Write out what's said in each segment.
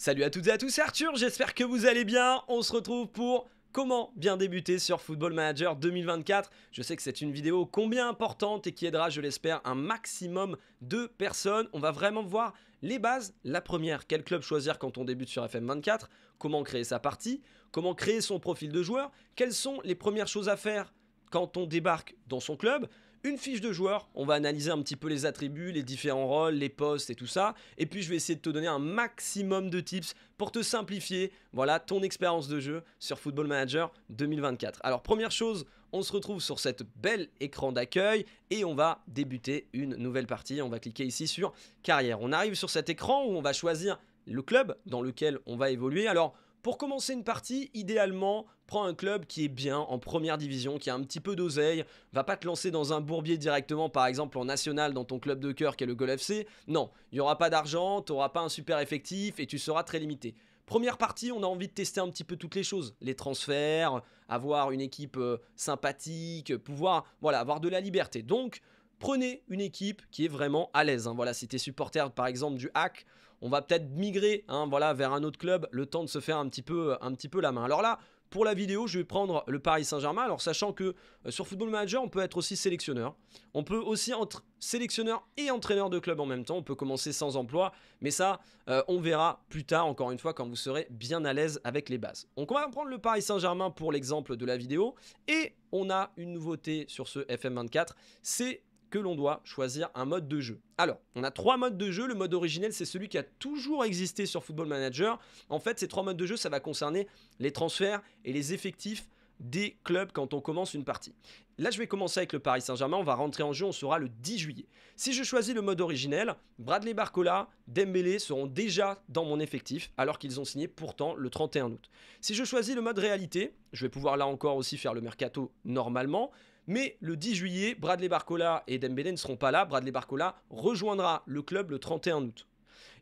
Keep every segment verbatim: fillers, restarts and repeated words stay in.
Salut à toutes et à tous, c'est Arthur, j'espère que vous allez bien. On se retrouve pour comment bien débuter sur Football Manager deux mille vingt-quatre. Je sais que c'est une vidéo combien importante et qui aidera, je l'espère, un maximum de personnes. On va vraiment voir les bases. La première, quel club choisir quand on débute sur F M vingt-quatre? Comment créer sa partie? Comment créer son profil de joueur? Quelles sont les premières choses à faire quand on débarque dans son club? Une fiche de joueur, on va analyser un petit peu les attributs, les différents rôles, les postes et tout ça. Et puis je vais essayer de te donner un maximum de tips pour te simplifier, voilà, ton expérience de jeu sur Football Manager deux mille vingt-quatre. Alors première chose, on se retrouve sur cette belle écran d'accueil et on va débuter une nouvelle partie. On va cliquer ici sur carrière. On arrive sur cet écran où on va choisir le club dans lequel on va évoluer. Alors pour commencer une partie, idéalement, prends un club qui est bien en première division, qui a un petit peu d'oseille. Va pas te lancer dans un bourbier directement, par exemple en national, dans ton club de cœur qui est le Gol F C. Non, il n'y aura pas d'argent, tu n'auras pas un super effectif et tu seras très limité. Première partie, on a envie de tester un petit peu toutes les choses. Les transferts, avoir une équipe euh, sympathique, pouvoir voilà, avoir de la liberté. Donc, prenez une équipe qui est vraiment à l'aise. Hein. Voilà, si tu es supporter, par exemple, du H A C, on va peut-être migrer hein, voilà, vers un autre club, le temps de se faire un petit peu, un petit peu la main. Alors là, pour la vidéo, je vais prendre le Paris Saint-Germain. Alors, sachant que euh, sur Football Manager, on peut être aussi sélectionneur. On peut aussi être sélectionneur et entraîneur de club en même temps. On peut commencer sans emploi. Mais ça, euh, on verra plus tard, encore une fois, quand vous serez bien à l'aise avec les bases. Donc, on va prendre le Paris Saint-Germain pour l'exemple de la vidéo. Et on a une nouveauté sur ce F M vingt-quatre. C'est que l'on doit choisir un mode de jeu. Alors, on a trois modes de jeu. Le mode originel, c'est celui qui a toujours existé sur Football Manager. En fait, ces trois modes de jeu, ça va concerner les transferts et les effectifs des clubs quand on commence une partie. Là, je vais commencer avec le Paris Saint-Germain. On va rentrer en jeu, on sera le dix juillet. Si je choisis le mode originel, Bradley Barcola, Dembélé seront déjà dans mon effectif, alors qu'ils ont signé pourtant le trente et un août. Si je choisis le mode réalité, je vais pouvoir là encore aussi faire le mercato normalement. Mais le dix juillet, Bradley Barcola et Dembélé ne seront pas là. Bradley Barcola rejoindra le club le trente et un août.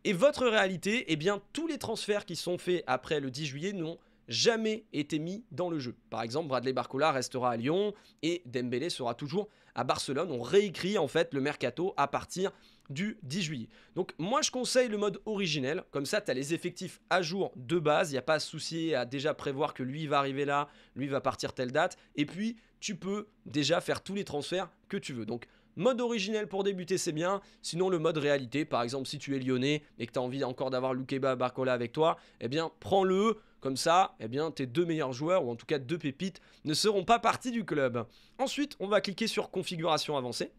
Et votre réalité, eh bien, tous les transferts qui sont faits après le dix juillet n'ont jamais été mis dans le jeu. Par exemple, Bradley Barcola restera à Lyon et Dembélé sera toujours à Barcelone. On réécrit en fait le mercato à partir du dix juillet. Donc moi, je conseille le mode originel. Comme ça, tu as les effectifs à jour de base. Il n'y a pas à se soucier à déjà prévoir que lui va arriver là, lui va partir telle date. Et puis, tu peux déjà faire tous les transferts que tu veux. Donc, mode originel pour débuter, c'est bien. Sinon, le mode réalité, par exemple, si tu es lyonnais et que tu as envie encore d'avoir Lukeba Barcola avec toi, eh bien, prends-le. Comme ça, eh bien, tes deux meilleurs joueurs, ou en tout cas deux pépites, ne seront pas partis du club. Ensuite, on va cliquer sur configuration avancée.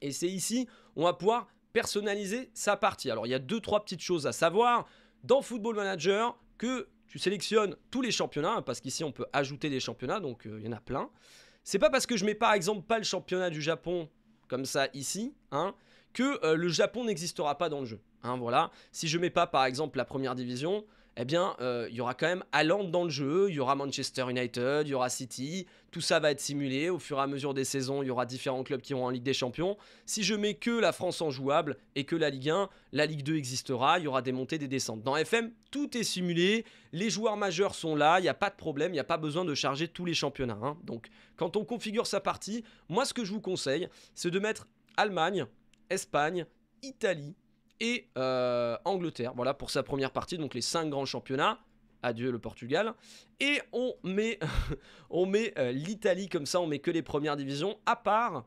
Et c'est ici, on va pouvoir personnaliser sa partie. Alors, il y a deux, trois petites choses à savoir. Dans Football Manager, que tu sélectionnes tous les championnats, parce qu'ici, on peut ajouter des championnats, donc euh, il y en a plein. C'est pas parce que je mets, par exemple, pas le championnat du Japon, comme ça, ici, hein, que euh, le Japon n'existera pas dans le jeu. Hein, voilà. Si je mets pas, par exemple, la première division, eh bien, euh, il y aura quand même Haaland dans le jeu, il y aura Manchester United, il y aura City, tout ça va être simulé. Au fur et à mesure des saisons, il y aura différents clubs qui iront en Ligue des Champions. Si je mets que la France en jouable et que la Ligue un, la Ligue deux existera, il y aura des montées, des descentes. Dans F M, tout est simulé, les joueurs majeurs sont là, il n'y a pas de problème, il n'y a pas besoin de charger tous les championnats. Hein. Donc, quand on configure sa partie, moi, ce que je vous conseille, c'est de mettre Allemagne, Espagne, Italie, et euh, Angleterre, voilà, pour sa première partie, donc les cinq grands championnats, adieu le Portugal, et on met, on met euh, l'Italie, comme ça on met que les premières divisions, à part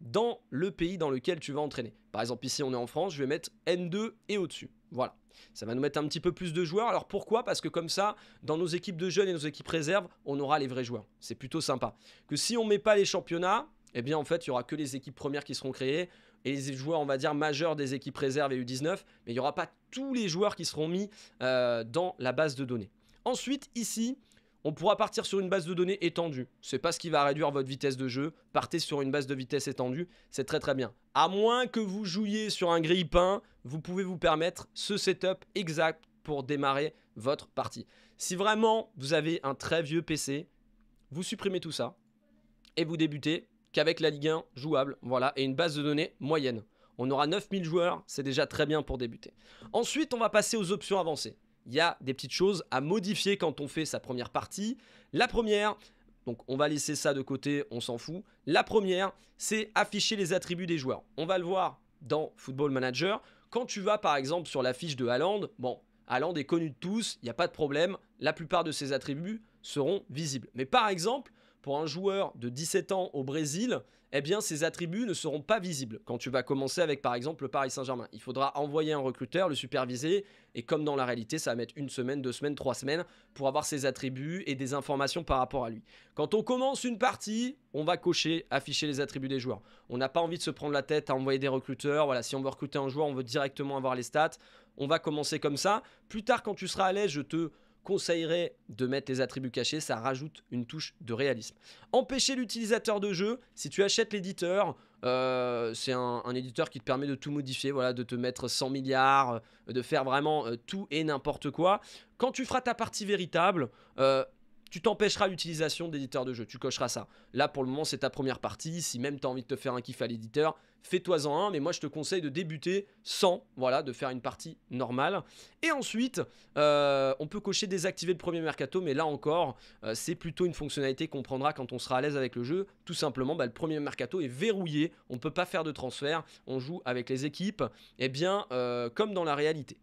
dans le pays dans lequel tu vas entraîner. Par exemple, ici on est en France, je vais mettre N deux et au-dessus, voilà. Ça va nous mettre un petit peu plus de joueurs. Alors pourquoi? Parce que comme ça, dans nos équipes de jeunes et nos équipes réserves, on aura les vrais joueurs. C'est plutôt sympa. Que si on ne met pas les championnats, eh bien en fait, il n'y aura que les équipes premières qui seront créées, et les joueurs, on va dire, majeurs des équipes réserves et U dix-neuf, mais il n'y aura pas tous les joueurs qui seront mis euh, dans la base de données. Ensuite, ici, on pourra partir sur une base de données étendue. Ce n'est pas ce qui va réduire votre vitesse de jeu. Partez sur une base de vitesse étendue, c'est très très bien. À moins que vous jouiez sur un grille-pain, vous pouvez vous permettre ce setup exact pour démarrer votre partie. Si vraiment vous avez un très vieux P C, vous supprimez tout ça et vous débutez qu'avec la Ligue un jouable, voilà, et une base de données moyenne. On aura neuf mille joueurs, c'est déjà très bien pour débuter. Ensuite, on va passer aux options avancées. Il y a des petites choses à modifier quand on fait sa première partie. La première, donc on va laisser ça de côté, on s'en fout. La première, c'est afficher les attributs des joueurs. On va le voir dans Football Manager. Quand tu vas, par exemple, sur la fiche de Haaland, bon, Haaland est connu de tous, il n'y a pas de problème, la plupart de ses attributs seront visibles. Mais par exemple, pour un joueur de dix-sept ans au Brésil, eh bien ses attributs ne seront pas visibles. Quand tu vas commencer avec par exemple le Paris Saint-Germain, il faudra envoyer un recruteur, le superviser, et comme dans la réalité, ça va mettre une semaine, deux semaines, trois semaines pour avoir ses attributs et des informations par rapport à lui. Quand on commence une partie, on va cocher, afficher les attributs des joueurs. On n'a pas envie de se prendre la tête à envoyer des recruteurs. Voilà, si on veut recruter un joueur, on veut directement avoir les stats. On va commencer comme ça. Plus tard, quand tu seras à l'aise, je te conseillerais de mettre les attributs cachés, ça rajoute une touche de réalisme. Empêcher l'utilisateur de jeu, si tu achètes l'éditeur, euh, c'est un, un éditeur qui te permet de tout modifier, voilà, de te mettre cent milliards, de faire vraiment euh, tout et n'importe quoi. Quand tu feras ta partie véritable, euh, tu t'empêcheras l'utilisation d'éditeur de jeu, tu cocheras ça. Là, pour le moment, c'est ta première partie. Si même tu as envie de te faire un kiff à l'éditeur, fais-toi-en un. Mais moi, je te conseille de débuter sans, voilà, de faire une partie normale. Et ensuite, euh, on peut cocher désactiver le premier mercato. Mais là encore, euh, c'est plutôt une fonctionnalité qu'on prendra quand on sera à l'aise avec le jeu. Tout simplement, bah, le premier mercato est verrouillé. On ne peut pas faire de transfert. On joue avec les équipes, eh bien, euh, comme dans la réalité.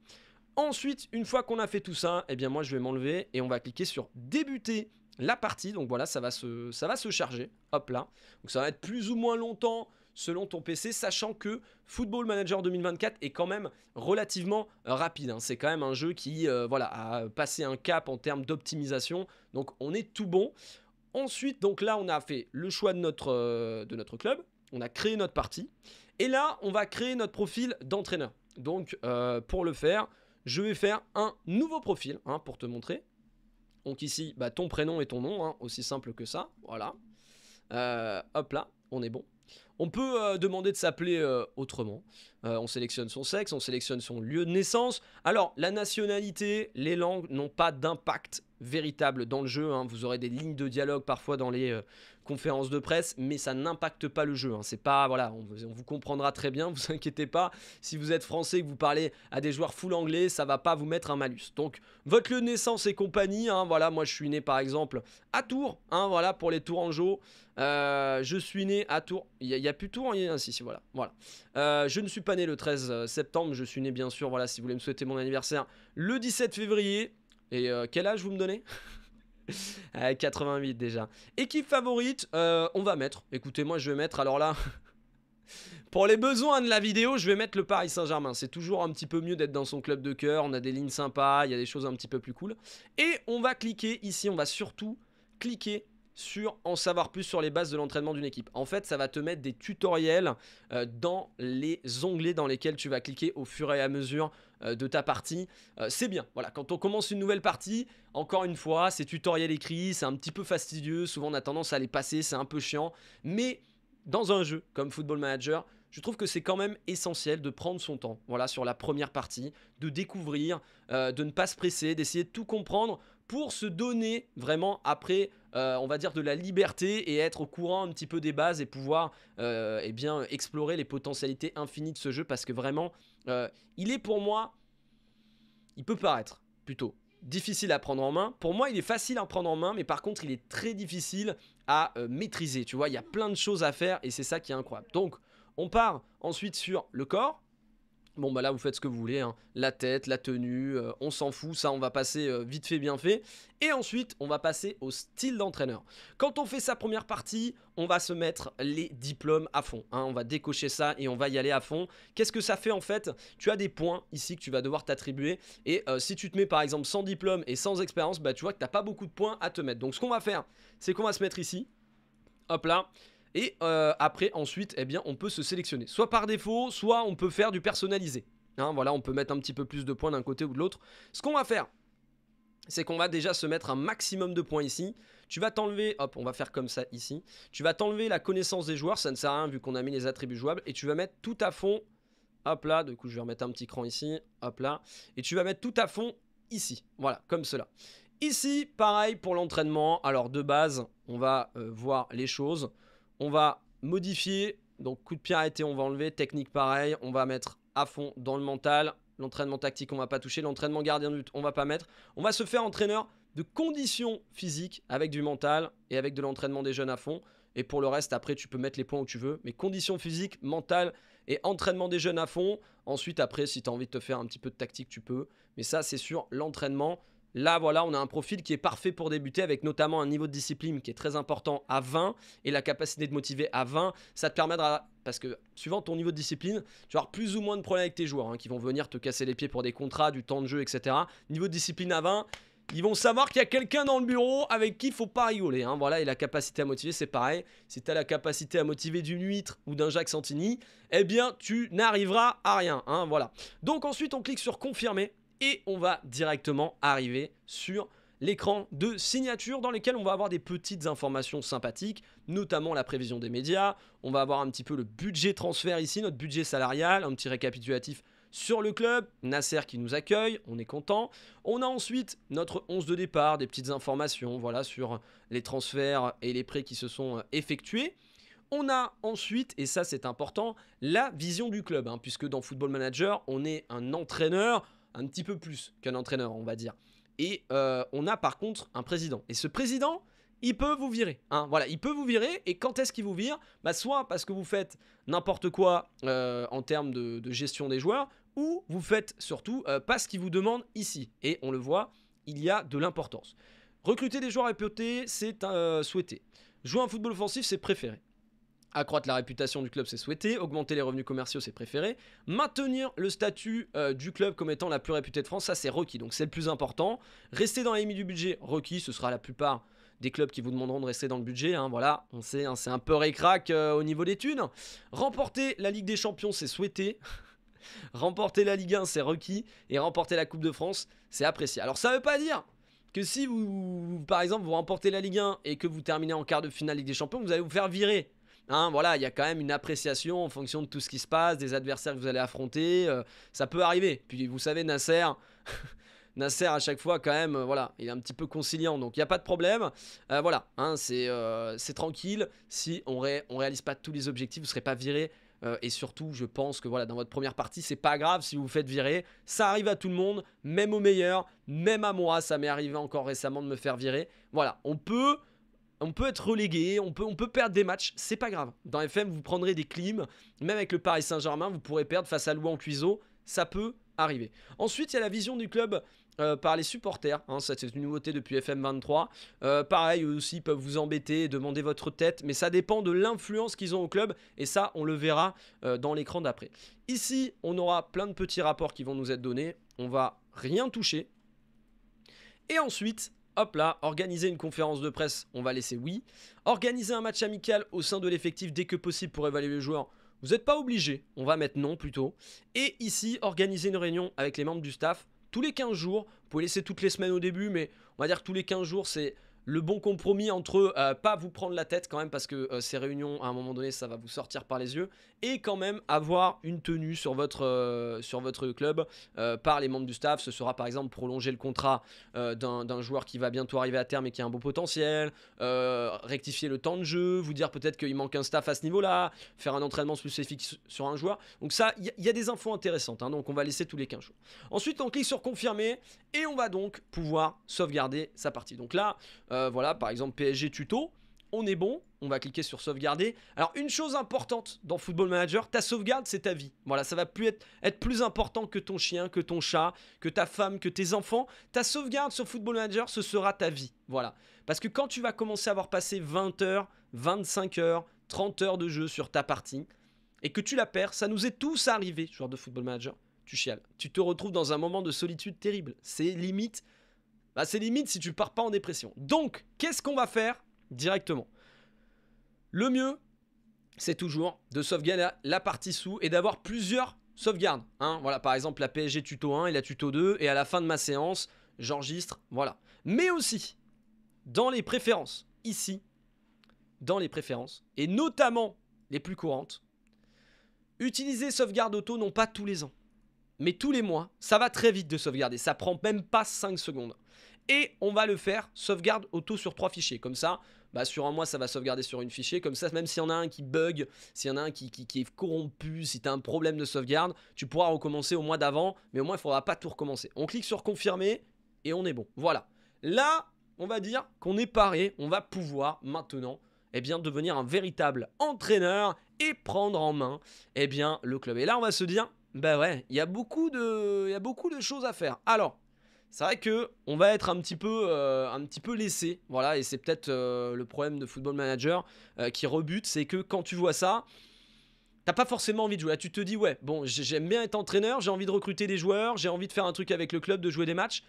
Ensuite, une fois qu'on a fait tout ça, eh bien moi je vais m'enlever et on va cliquer sur débuter la partie. Donc voilà, ça va se, ça va se charger. Hop là. Donc ça va être plus ou moins longtemps selon ton P C, sachant que Football Manager deux mille vingt-quatre est quand même relativement rapide, hein. C'est quand même un jeu qui euh, voilà, a passé un cap en termes d'optimisation. Donc on est tout bon. Ensuite, donc là on a fait le choix de notre, euh, de notre club. On a créé notre partie. Et là, on va créer notre profil d'entraîneur. Donc euh, pour le faire, je vais faire un nouveau profil, hein, pour te montrer. Donc ici, bah, ton prénom et ton nom, hein, aussi simple que ça. Voilà. Euh, hop là, on est bon. On peut euh, demander de s'appeler euh, autrement. Euh, on sélectionne son sexe, on sélectionne son lieu de naissance. Alors, la nationalité, les langues n'ont pas d'impact véritable dans le jeu, hein. Vous aurez des lignes de dialogue parfois dans les euh, conférences de presse, mais ça n'impacte pas le jeu, hein. C'est pas, voilà, on, on vous comprendra très bien, vous inquiétez pas. Si vous êtes français et que vous parlez à des joueurs full anglais, ça va pas vous mettre un malus. Donc votre lieu de naissance et compagnie, hein, voilà, moi je suis né par exemple à Tours, hein, voilà, pour les Tourangeaux, euh, je suis né à Tours. Il y, y a plus Tours, y a, si, si, voilà, voilà. Euh, je ne suis pas né le treize septembre, je suis né bien sûr, voilà, si vous voulez me souhaiter mon anniversaire, le dix-sept février. Et euh, quel âge vous me donnez? euh, quatre-vingt-huit déjà. Équipe favorite, euh, on va mettre. Écoutez, moi je vais mettre, alors là, pour les besoins de la vidéo, je vais mettre le Paris Saint-Germain. C'est toujours un petit peu mieux d'être dans son club de cœur. On a des lignes sympas, il y a des choses un petit peu plus cool. Et on va cliquer ici, on va surtout cliquer sur en savoir plus sur les bases de l'entraînement d'une équipe. En fait, ça va te mettre des tutoriels euh, dans les onglets dans lesquels tu vas cliquer au fur et à mesure euh, de ta partie. Euh, c'est bien. Voilà, quand on commence une nouvelle partie, encore une fois, ces tutoriels écrits, c'est un petit peu fastidieux. Souvent, on a tendance à les passer, c'est un peu chiant. Mais dans un jeu comme Football Manager, je trouve que c'est quand même essentiel de prendre son temps, voilà, sur la première partie, de découvrir, euh, de ne pas se presser, d'essayer de tout comprendre pour se donner vraiment après, euh, on va dire, de la liberté et être au courant un petit peu des bases et pouvoir euh, eh bien, explorer les potentialités infinies de ce jeu, parce que vraiment, euh, il est pour moi, il peut paraître plutôt difficile à prendre en main. Pour moi, il est facile à prendre en main, mais par contre, il est très difficile à euh, maîtriser. Tu vois, il y a plein de choses à faire et c'est ça qui est incroyable. Donc, on part ensuite sur le corps. Bon, bah là, vous faites ce que vous voulez, hein. La tête, la tenue, euh, on s'en fout. Ça, on va passer euh, vite fait, bien fait. Et ensuite, on va passer au style d'entraîneur. Quand on fait sa première partie, on va se mettre les diplômes à fond, hein. On va décocher ça et on va y aller à fond. Qu'est-ce que ça fait en fait? Tu as des points ici que tu vas devoir t'attribuer. Et euh, si tu te mets par exemple sans diplôme et sans expérience, bah tu vois que tu n'as pas beaucoup de points à te mettre. Donc, ce qu'on va faire, c'est qu'on va se mettre ici. Hop là. Et euh, après, ensuite, eh bien, on peut se sélectionner. Soit par défaut, soit on peut faire du personnalisé. Hein, voilà, on peut mettre un petit peu plus de points d'un côté ou de l'autre. Ce qu'on va faire, c'est qu'on va déjà se mettre un maximum de points ici. Tu vas t'enlever, hop, on va faire comme ça ici. Tu vas t'enlever la connaissance des joueurs, ça ne sert à rien vu qu'on a mis les attributs jouables. Et tu vas mettre tout à fond, hop là, du coup je vais remettre un petit cran ici, hop là. Et tu vas mettre tout à fond ici, voilà, comme cela. Ici, pareil pour l'entraînement. Alors de base, on va euh, voir les choses. On va modifier, donc coup de pied arrêté, on va enlever, technique pareil, on va mettre à fond dans le mental, l'entraînement tactique on va pas toucher, l'entraînement gardien de but on va pas mettre, on va se faire entraîneur de conditions physiques avec du mental et avec de l'entraînement des jeunes à fond, et pour le reste après tu peux mettre les points où tu veux, mais conditions physiques, mental Et entraînement des jeunes à fond. Ensuite, après, si tu as envie de te faire un petit peu de tactique, tu peux. Mais ça, c'est sur l'entraînement. Là, voilà, on a un profil qui est parfait pour débuter avec notamment un niveau de discipline qui est très important à vingt et la capacité de motiver à vingt. Ça te permettra, parce que suivant ton niveau de discipline, tu vas avoir plus ou moins de problèmes avec tes joueurs hein, qui vont venir te casser les pieds pour des contrats, du temps de jeu, et cetera. Niveau de discipline à vingt, ils vont savoir qu'il y a quelqu'un dans le bureau avec qui il ne faut pas rigoler. Hein, voilà, et la capacité à motiver, c'est pareil. Si tu as la capacité à motiver d'une huître ou d'un Jacques Santini, eh bien, tu n'arriveras à rien. Hein, voilà. Donc ensuite, on clique sur « Confirmer ». Et on va directement arriver sur l'écran de signature dans lequel on va avoir des petites informations sympathiques, notamment la prévision des médias. On va avoir un petit peu le budget transfert ici, notre budget salarial, un petit récapitulatif sur le club. Nasser qui nous accueille, on est content. On a ensuite notre onze de départ, des petites informations voilà, sur les transferts et les prêts qui se sont effectués. On a ensuite, et ça c'est important, la vision du club, hein, puisque dans Football Manager, on est un entraîneur, un petit peu plus qu'un entraîneur, on va dire. Et euh, on a par contre un président. Et ce président, il peut vous virer. Hein. Voilà, il peut vous virer. Et quand est-ce qu'il vous vire? Bah, soit parce que vous faites n'importe quoi euh, en termes de, de gestion des joueurs, ou vous faites surtout euh, pas ce qu'il vous demande ici. Et on le voit, il y a de l'importance. Recruter des joueurs réputés, c'est euh, souhaité. Jouer un football offensif, c'est préféré. Accroître la réputation du club, c'est souhaité. Augmenter les revenus commerciaux, c'est préféré. Maintenir le statut euh, du club comme étant la plus réputée de France, ça c'est requis. Donc c'est le plus important. Rester dans les limites du budget, requis. Ce sera la plupart des clubs qui vous demanderont de rester dans le budget. Hein, voilà, on sait, hein, c'est un peu récrac euh, au niveau des thunes. Remporter la Ligue des Champions, c'est souhaité. Remporter la Ligue un, c'est requis. Et remporter la Coupe de France, c'est apprécié. Alors ça ne veut pas dire que si vous, par exemple, vous remportez la Ligue un et que vous terminez en quart de finale Ligue des Champions, vous allez vous faire virer. Hein, voilà, il y a quand même une appréciation en fonction de tout ce qui se passe, des adversaires que vous allez affronter, euh, ça peut arriver. Puis vous savez, Nasser, Nasser à chaque fois quand même, euh, voilà, il est un petit peu conciliant, donc il n'y a pas de problème. Euh, voilà, hein, c'est euh, tranquille, si on ré, on réalise pas tous les objectifs, vous ne serez pas viré. Euh, et surtout, je pense que voilà, dans votre première partie, c'est pas grave si vous vous faites virer. Ça arrive à tout le monde, même aux meilleurs, même à moi, ça m'est arrivé encore récemment de me faire virer. Voilà, on peut... On peut être relégué, on peut, on peut perdre des matchs, c'est pas grave. Dans F M, vous prendrez des clims, même avec le Paris Saint-Germain, vous pourrez perdre face à Louis-en-Cuiseau, ça peut arriver. Ensuite, il y a la vision du club euh, par les supporters, hein, ça c'est une nouveauté depuis F M vingt-trois. Euh, pareil, eux aussi peuvent vous embêter, demander votre tête, mais ça dépend de l'influence qu'ils ont au club, et ça, on le verra euh, dans l'écran d'après. Ici, on aura plein de petits rapports qui vont nous être donnés, on va rien toucher. Et ensuite... Hop là, organiser une conférence de presse, on va laisser oui. Organiser un match amical au sein de l'effectif dès que possible pour évaluer le joueur, vous n'êtes pas obligé, on va mettre non plutôt. Et ici, organiser une réunion avec les membres du staff tous les quinze jours. Vous pouvez laisser toutes les semaines au début, mais on va dire que tous les quinze jours, c'est le bon compromis entre euh, pas vous prendre la tête quand même, parce que euh, ces réunions, à un moment donné, ça va vous sortir par les yeux, et quand même avoir une tenue sur votre, euh, sur votre club euh, par les membres du staff. Ce sera par exemple prolonger le contrat euh, d'un joueur qui va bientôt arriver à terme et qui a un beau potentiel, euh, rectifier le temps de jeu, vous dire peut-être qu'il manque un staff à ce niveau-là, faire un entraînement spécifique sur un joueur. Donc ça, il y, y a des infos intéressantes, hein, donc on va laisser tous les quinze jours. Ensuite, on clique sur confirmer, et on va donc pouvoir sauvegarder sa partie. Donc là... Euh, Euh, voilà, par exemple P S G tuto, on est bon, on va cliquer sur sauvegarder. Alors une chose importante dans Football Manager, ta sauvegarde c'est ta vie. Voilà, ça va plus être, être plus important que ton chien, que ton chat, que ta femme, que tes enfants. Ta sauvegarde sur Football Manager, ce sera ta vie. Voilà, parce que quand tu vas commencer à avoir passé vingt heures, vingt-cinq heures, trente heures de jeu sur ta partie et que tu la perds, ça nous est tous arrivé, joueur de Football Manager, tu chiales. Tu te retrouves dans un moment de solitude terrible, c'est limite... Bah, c'est limite si tu pars pas en dépression. Donc, qu'est-ce qu'on va faire directement? Le mieux, c'est toujours de sauvegarder la, la partie sous et d'avoir plusieurs sauvegardes. Hein. Voilà, par exemple, la P S G tuto un et la tuto deux. Et à la fin de ma séance, j'enregistre. Voilà. Mais aussi, dans les préférences, ici, dans les préférences, et notamment les plus courantes, utiliser sauvegarde auto non pas tous les ans, mais tous les mois. Ça va très vite de sauvegarder. Ça prend même pas cinq secondes. Et on va le faire sauvegarde auto sur trois fichiers. Comme ça, bah sur un mois, ça va sauvegarder sur une fichier. Comme ça, même s'il y en a un qui bug, s'il y en a un qui, qui, qui est corrompu, si tu as un problème de sauvegarde, tu pourras recommencer au mois d'avant. Mais au moins, il ne faudra pas tout recommencer. On clique sur confirmer et on est bon. Voilà. Là, on va dire qu'on est paré. On va pouvoir maintenant eh bien, devenir un véritable entraîneur et prendre en main eh bien, le club. Et là, on va se dire, ben ouais, il y a beaucoup de, il y a beaucoup de choses à faire. Alors, c'est vrai qu'on va être un petit peu, euh, un petit peu laissé, voilà, et c'est peut-être euh, le problème de Football Manager euh, qui rebute, c'est que quand tu vois ça, t'as pas forcément envie de jouer. Là, tu te dis, ouais, bon, j'aime bien être entraîneur, j'ai envie de recruter des joueurs, j'ai envie de faire un truc avec le club, de jouer des matchs,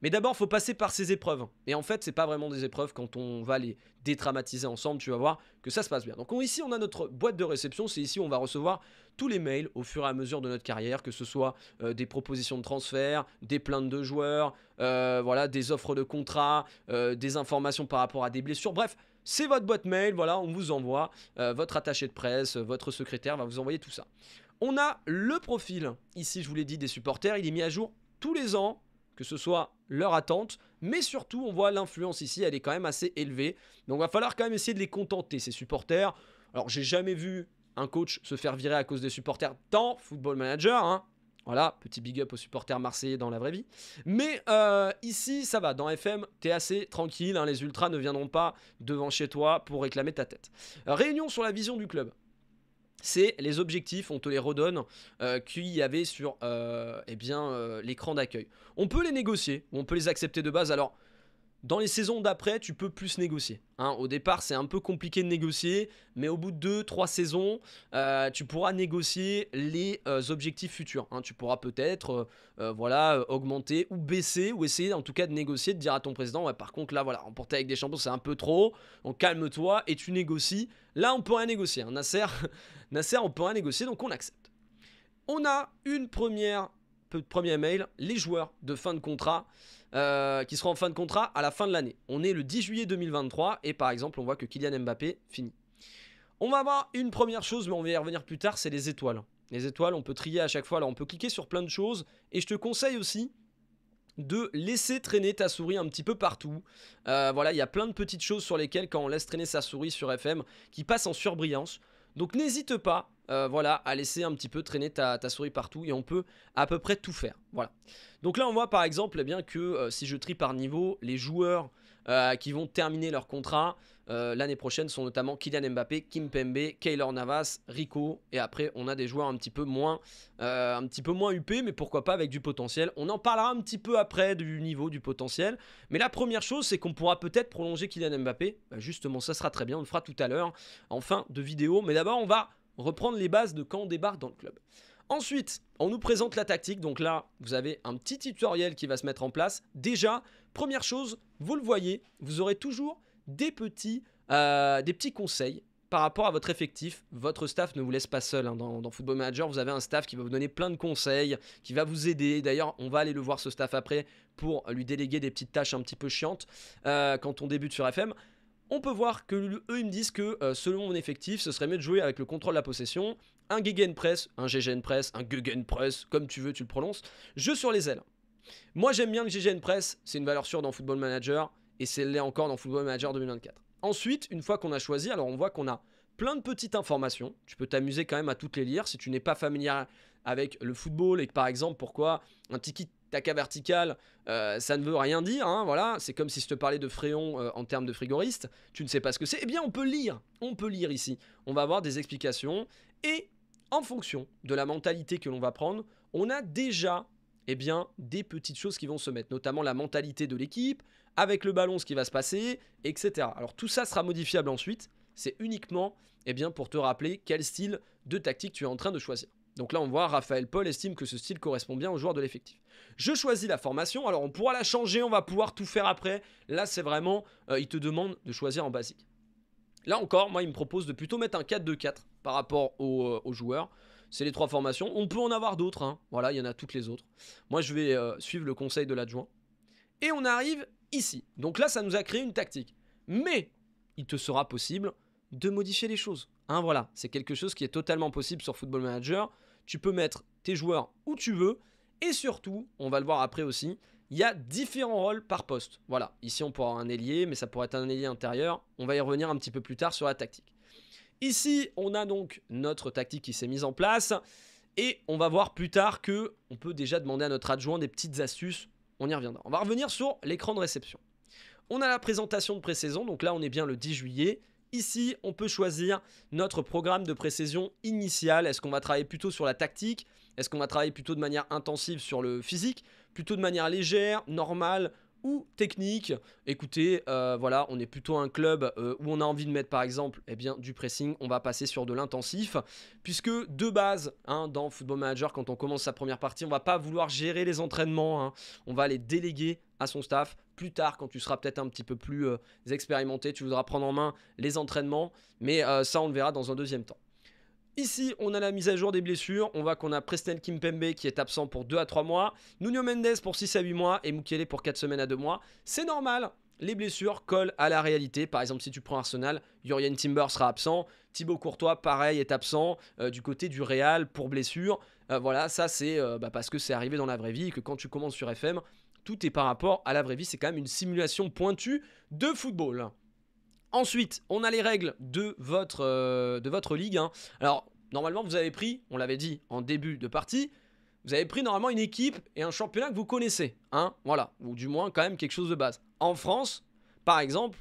mais d'abord, faut passer par ces épreuves. Et en fait, c'est pas vraiment des épreuves quand on va les détraumatiser ensemble, tu vas voir que ça se passe bien. Donc on, ici, on a notre boîte de réception, c'est ici où on va recevoir tous les mails au fur et à mesure de notre carrière, que ce soit euh, des propositions de transfert, des plaintes de joueurs, euh, voilà, des offres de contrat, euh, des informations par rapport à des blessures. Bref, c'est votre boîte mail, voilà, on vous envoie, euh, votre attaché de presse, votre secrétaire va vous envoyer tout ça. On a le profil, ici je vous l'ai dit, des supporters, il est mis à jour tous les ans, que ce soit leur attente, mais surtout on voit l'influence ici, elle est quand même assez élevée, donc il va falloir quand même essayer de les contenter, ces supporters. Alors j'ai jamais vu un coach se faire virer à cause des supporters dans Football Manager, hein. Voilà, petit big up aux supporters marseillais dans la vraie vie. Mais euh, ici, ça va, dans F M, t'es assez tranquille, hein, les ultras ne viendront pas devant chez toi pour réclamer ta tête. Réunion sur la vision du club. C'est les objectifs, on te les redonne, euh, qu'il y avait sur euh, eh bien, euh, l'écran d'accueil. On peut les négocier, on peut les accepter de base, alors... Dans les saisons d'après, tu peux plus négocier. Hein. Au départ, c'est un peu compliqué de négocier, mais au bout de deux trois saisons, euh, tu pourras négocier les euh, objectifs futurs. Hein. Tu pourras peut-être euh, voilà, euh, augmenter ou baisser, ou essayer en tout cas de négocier, de dire à ton président, ouais, par contre là, voilà, remporter avec des champions, c'est un peu trop, on calme-toi et tu négocies. Là, on peut rien négocier. Hein. Nasser, Nasser, on peut rien négocier, donc on accepte. On a une première... Premier mail, les joueurs de fin de contrat euh, qui seront en fin de contrat à la fin de l'année. On est le dix juillet deux mille vingt-trois et par exemple on voit que Kylian Mbappé finit. On va avoir une première chose, mais on va y revenir plus tard, c'est les étoiles. Les étoiles, on peut trier à chaque fois, alors on peut cliquer sur plein de choses et je te conseille aussi de laisser traîner ta souris un petit peu partout. Euh, voilà, il y a plein de petites choses sur lesquelles quand on laisse traîner sa souris sur F M qui passe en surbrillance. Donc n'hésite pas euh, voilà, à laisser un petit peu traîner ta, ta souris partout et on peut à peu près tout faire. Voilà. Donc là on voit par exemple eh bien, que euh, si je trie par niveau, les joueurs euh, qui vont terminer leur contrat euh, l'année prochaine sont notamment Kylian Mbappé, Kim Pembe, Keylor Navas, Rico et après on a des joueurs un petit peu moins euh, un petit peu moins huppés mais pourquoi pas avec du potentiel. On en parlera un petit peu après du niveau, du potentiel, mais la première chose c'est qu'on pourra peut-être prolonger Kylian Mbappé, bah, justement ça sera très bien, on le fera tout à l'heure en fin de vidéo, mais d'abord on va reprendre les bases de quand on débarque dans le club. Ensuite, on nous présente la tactique. Donc là, vous avez un petit tutoriel qui va se mettre en place. Déjà, première chose, vous le voyez, vous aurez toujours des petits, euh, des petits conseils par rapport à votre effectif. Votre staff ne vous laisse pas seul. Hein. Dans, dans Football Manager, vous avez un staff qui va vous donner plein de conseils, qui va vous aider. D'ailleurs, on va aller le voir ce staff après pour lui déléguer des petites tâches un petit peu chiantes euh, quand on débute sur F M. On peut voir que eux ils me disent que euh, selon mon effectif, ce serait mieux de jouer avec le contrôle de la possession, un Gegenpress, un Gegenpress, un Gegenpress, comme tu veux, tu le prononces, jeu sur les ailes. Moi j'aime bien le Gegenpress, c'est une valeur sûre dans Football Manager et c'est l'est encore dans Football Manager deux mille vingt-quatre. Ensuite, une fois qu'on a choisi, alors on voit qu'on a plein de petites informations, tu peux t'amuser quand même à toutes les lire si tu n'es pas familier avec le football et que par exemple pourquoi un petit kit Taka verticale, euh, ça ne veut rien dire, hein, voilà, c'est comme si je te parlais de Fréon euh, en termes de frigoriste, tu ne sais pas ce que c'est, eh bien on peut lire, on peut lire ici, on va avoir des explications, et en fonction de la mentalité que l'on va prendre, on a déjà, eh bien, des petites choses qui vont se mettre, notamment la mentalité de l'équipe, avec le ballon ce qui va se passer, et cetera. Alors tout ça sera modifiable ensuite, c'est uniquement, eh bien, pour te rappeler quel style de tactique tu es en train de choisir. Donc là on voit Raphaël Paul estime que ce style correspond bien aux joueurs de l'effectif. Je choisis la formation, alors on pourra la changer, on va pouvoir tout faire après. Là c'est vraiment, euh, il te demande de choisir en basique. Là encore, moi il me propose de plutôt mettre un quatre deux quatre par rapport aux, euh, aux joueurs. C'est les trois formations, on peut en avoir d'autres, hein. Voilà, il y en a toutes les autres. Moi je vais euh, suivre le conseil de l'adjoint. Et on arrive ici, donc là ça nous a créé une tactique. Mais il te sera possible de modifier les choses. Hein, voilà, c'est quelque chose qui est totalement possible sur Football Manager. Tu peux mettre tes joueurs où tu veux. Et surtout, on va le voir après aussi, il y a différents rôles par poste. Voilà, ici on pourra avoir un ailier, mais ça pourrait être un ailier intérieur. On va y revenir un petit peu plus tard sur la tactique. Ici, on a donc notre tactique qui s'est mise en place. Et on va voir plus tard que on peut déjà demander à notre adjoint des petites astuces. On y reviendra. On va revenir sur l'écran de réception. On a la présentation de pré-saison. Donc là, on est bien le dix juillet. Ici, on peut choisir notre programme de pré-saison initial. Est-ce qu'on va travailler plutôt sur la tactique? Est-ce qu'on va travailler plutôt de manière intensive sur le physique? Plutôt de manière légère, normale ou technique? Écoutez, euh, voilà, on est plutôt un club euh, où on a envie de mettre par exemple eh bien, du pressing. On va passer sur de l'intensif. Puisque de base, hein, dans Football Manager, quand on commence sa première partie, on ne va pas vouloir gérer les entraînements. Hein. On va les déléguer à son staff. Plus tard, quand tu seras peut-être un petit peu plus euh, expérimenté, tu voudras prendre en main les entraînements, mais euh, ça on le verra dans un deuxième temps. Ici, on a la mise à jour des blessures. On voit qu'on a Presnel Kimpembe qui est absent pour deux à trois mois, Nuno Mendes pour six à huit mois et Mukiele pour quatre semaines à deux mois. C'est normal, les blessures collent à la réalité. Par exemple, si tu prends Arsenal, Jurgen Timber sera absent, Thibaut Courtois, pareil, est absent euh, du côté du Real pour blessure. Euh, voilà, ça c'est euh, bah, parce que c'est arrivé dans la vraie vie et que quand tu commences sur F M, tout est par rapport à la vraie vie, c'est quand même une simulation pointue de football. Ensuite, on a les règles de votre, euh, de votre ligue. Hein. Alors, normalement, vous avez pris, on l'avait dit en début de partie, vous avez pris normalement une équipe et un championnat que vous connaissez. Hein, voilà, ou du moins quand même quelque chose de base. En France, par exemple,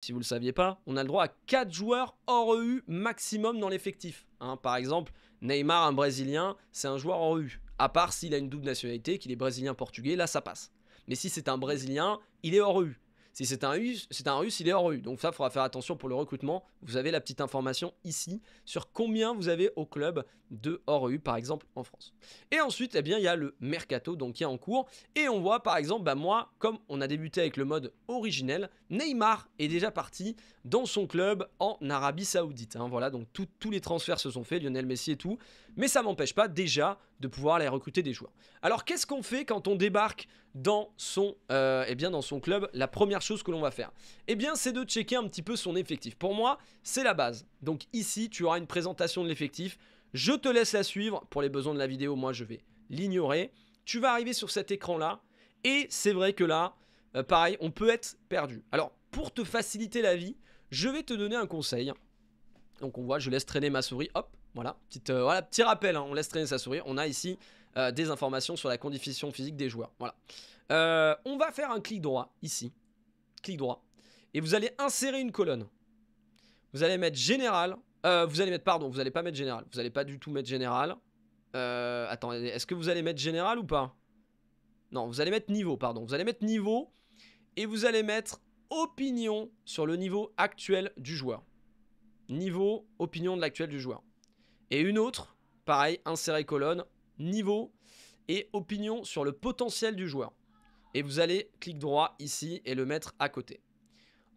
si vous ne le saviez pas, on a le droit à quatre joueurs hors E U maximum dans l'effectif. Hein. Par exemple, Neymar, un Brésilien, c'est un joueur hors E U. À part s'il a une double nationalité, qu'il est Brésilien-Portugais, là ça passe. Mais si c'est un Brésilien, il est hors E U. Si c'est un, un Russe, il est hors E U. Donc ça, il faudra faire attention pour le recrutement. Vous avez la petite information ici sur combien vous avez au club de hors E U, par exemple, en France. Et ensuite, eh bien, il y a le mercato donc, qui est en cours. Et on voit, par exemple, bah, moi, comme on a débuté avec le mode originel, Neymar est déjà parti dans son club en Arabie Saoudite. Hein, voilà, donc tout, tous les transferts se sont faits, Lionel Messi et tout. Mais ça ne m'empêche pas déjà de pouvoir aller recruter des joueurs. Alors, qu'est-ce qu'on fait quand on débarque dans son, euh, eh bien dans son club? La première chose que l'on va faire, eh bien, c'est de checker un petit peu son effectif. Pour moi, c'est la base. Donc ici, tu auras une présentation de l'effectif. Je te laisse la suivre. Pour les besoins de la vidéo, moi, je vais l'ignorer. Tu vas arriver sur cet écran-là. Et c'est vrai que là, euh, pareil, on peut être perdu. Alors, pour te faciliter la vie, je vais te donner un conseil. Donc on voit, je laisse traîner ma souris. Hop, voilà, petite, euh, voilà petit rappel, hein, on laisse traîner sa souris. On a ici euh, des informations sur la condition physique des joueurs. Voilà. Euh, on va faire un clic droit ici. Clic droit. Et vous allez insérer une colonne. Vous allez mettre général. Euh, vous allez mettre, pardon, vous n'allez pas mettre général. Vous n'allez pas du tout mettre général. Euh, attends, est-ce que vous allez mettre général ou pas? Non, vous allez mettre niveau, pardon. Vous allez mettre niveau et vous allez mettre opinion sur le niveau actuel du joueur. Niveau, opinion de l'actuel du joueur. Et une autre, pareil, insérer colonne, niveau et opinion sur le potentiel du joueur. Et vous allez clic droit ici et le mettre à côté.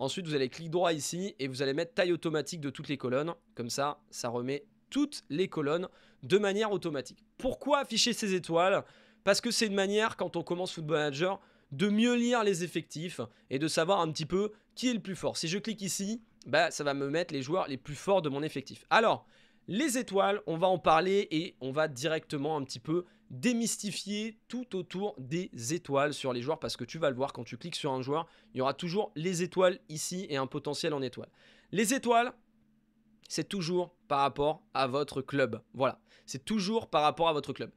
Ensuite, vous allez clic droit ici et vous allez mettre taille automatique de toutes les colonnes. Comme ça, ça remet toutes les colonnes de manière automatique. Pourquoi afficher ces étoiles? Parce que c'est une manière, quand on commence Football Manager, de mieux lire les effectifs et de savoir un petit peu qui est le plus fort. Si je clique ici, bah, ça va me mettre les joueurs les plus forts de mon effectif. Alors, les étoiles, on va en parler et on va directement un petit peu démystifier tout autour des étoiles sur les joueurs parce que tu vas le voir, quand tu cliques sur un joueur, il y aura toujours les étoiles ici et un potentiel en étoiles. Les étoiles, c'est toujours par rapport à votre club. Voilà, c'est toujours par rapport à votre club.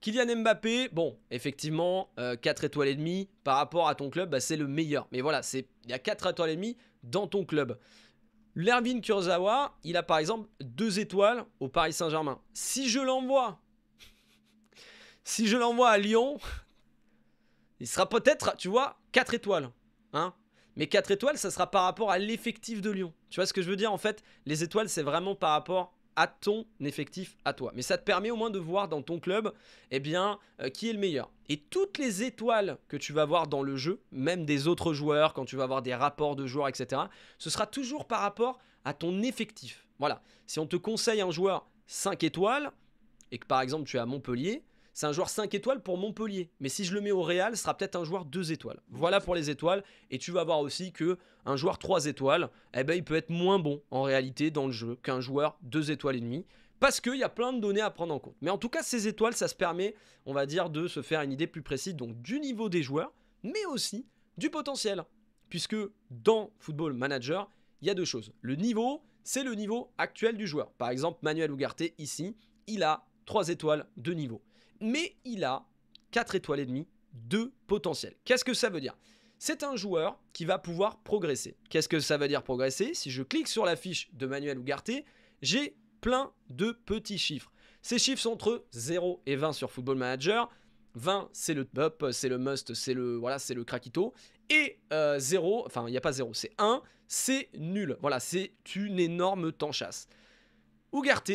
Kylian Mbappé, bon, effectivement, euh, quatre étoiles et demie par rapport à ton club, bah, c'est le meilleur. Mais voilà, il y a quatre étoiles et demie dans ton club. Lervin Kurzawa, il a par exemple deux étoiles au Paris Saint-Germain. Si je l'envoie, si je l'envoie à Lyon, il sera peut-être, tu vois, quatre étoiles. Hein. Mais quatre étoiles, ça sera par rapport à l'effectif de Lyon. Tu vois ce que je veux dire? En fait, les étoiles, c'est vraiment par rapport à ton effectif, à toi. Mais ça te permet au moins de voir dans ton club, eh bien, euh, qui est le meilleur. Et toutes les étoiles que tu vas voir dans le jeu, même des autres joueurs, quand tu vas voir des rapports de joueurs, et cetera, ce sera toujours par rapport à ton effectif. Voilà. Si on te conseille un joueur cinq étoiles, et que par exemple tu es à Montpellier, c'est un joueur cinq étoiles pour Montpellier. Mais si je le mets au Real, ce sera peut-être un joueur deux étoiles. Voilà pour les étoiles. Et tu vas voir aussi qu'un joueur trois étoiles, eh ben, il peut être moins bon en réalité dans le jeu qu'un joueur deux étoiles et demie. Parce qu'il y a plein de données à prendre en compte. Mais en tout cas, ces étoiles, ça se permet, on va dire, de se faire une idée plus précise donc du niveau des joueurs, mais aussi du potentiel. Puisque dans Football Manager, il y a deux choses. Le niveau, c'est le niveau actuel du joueur. Par exemple, Manuel Ugarte, ici, il a trois étoiles de niveau. Mais il a quatre étoiles et demie de potentiel. Qu'est-ce que ça veut dire? c'est un joueur qui va pouvoir progresser. Qu'est-ce que ça veut dire progresser? Si je clique sur la fiche de Manuel Ugarte, j'ai plein de petits chiffres. Ces chiffres sont entre zéro et vingt sur Football Manager. vingt, c'est le top, c'est le must, c'est le, voilà, c'est le craquito. Et euh, zéro, enfin, il n'y a pas zéro, c'est un, c'est nul. Voilà, c'est une énorme tanchasse. Ugarte,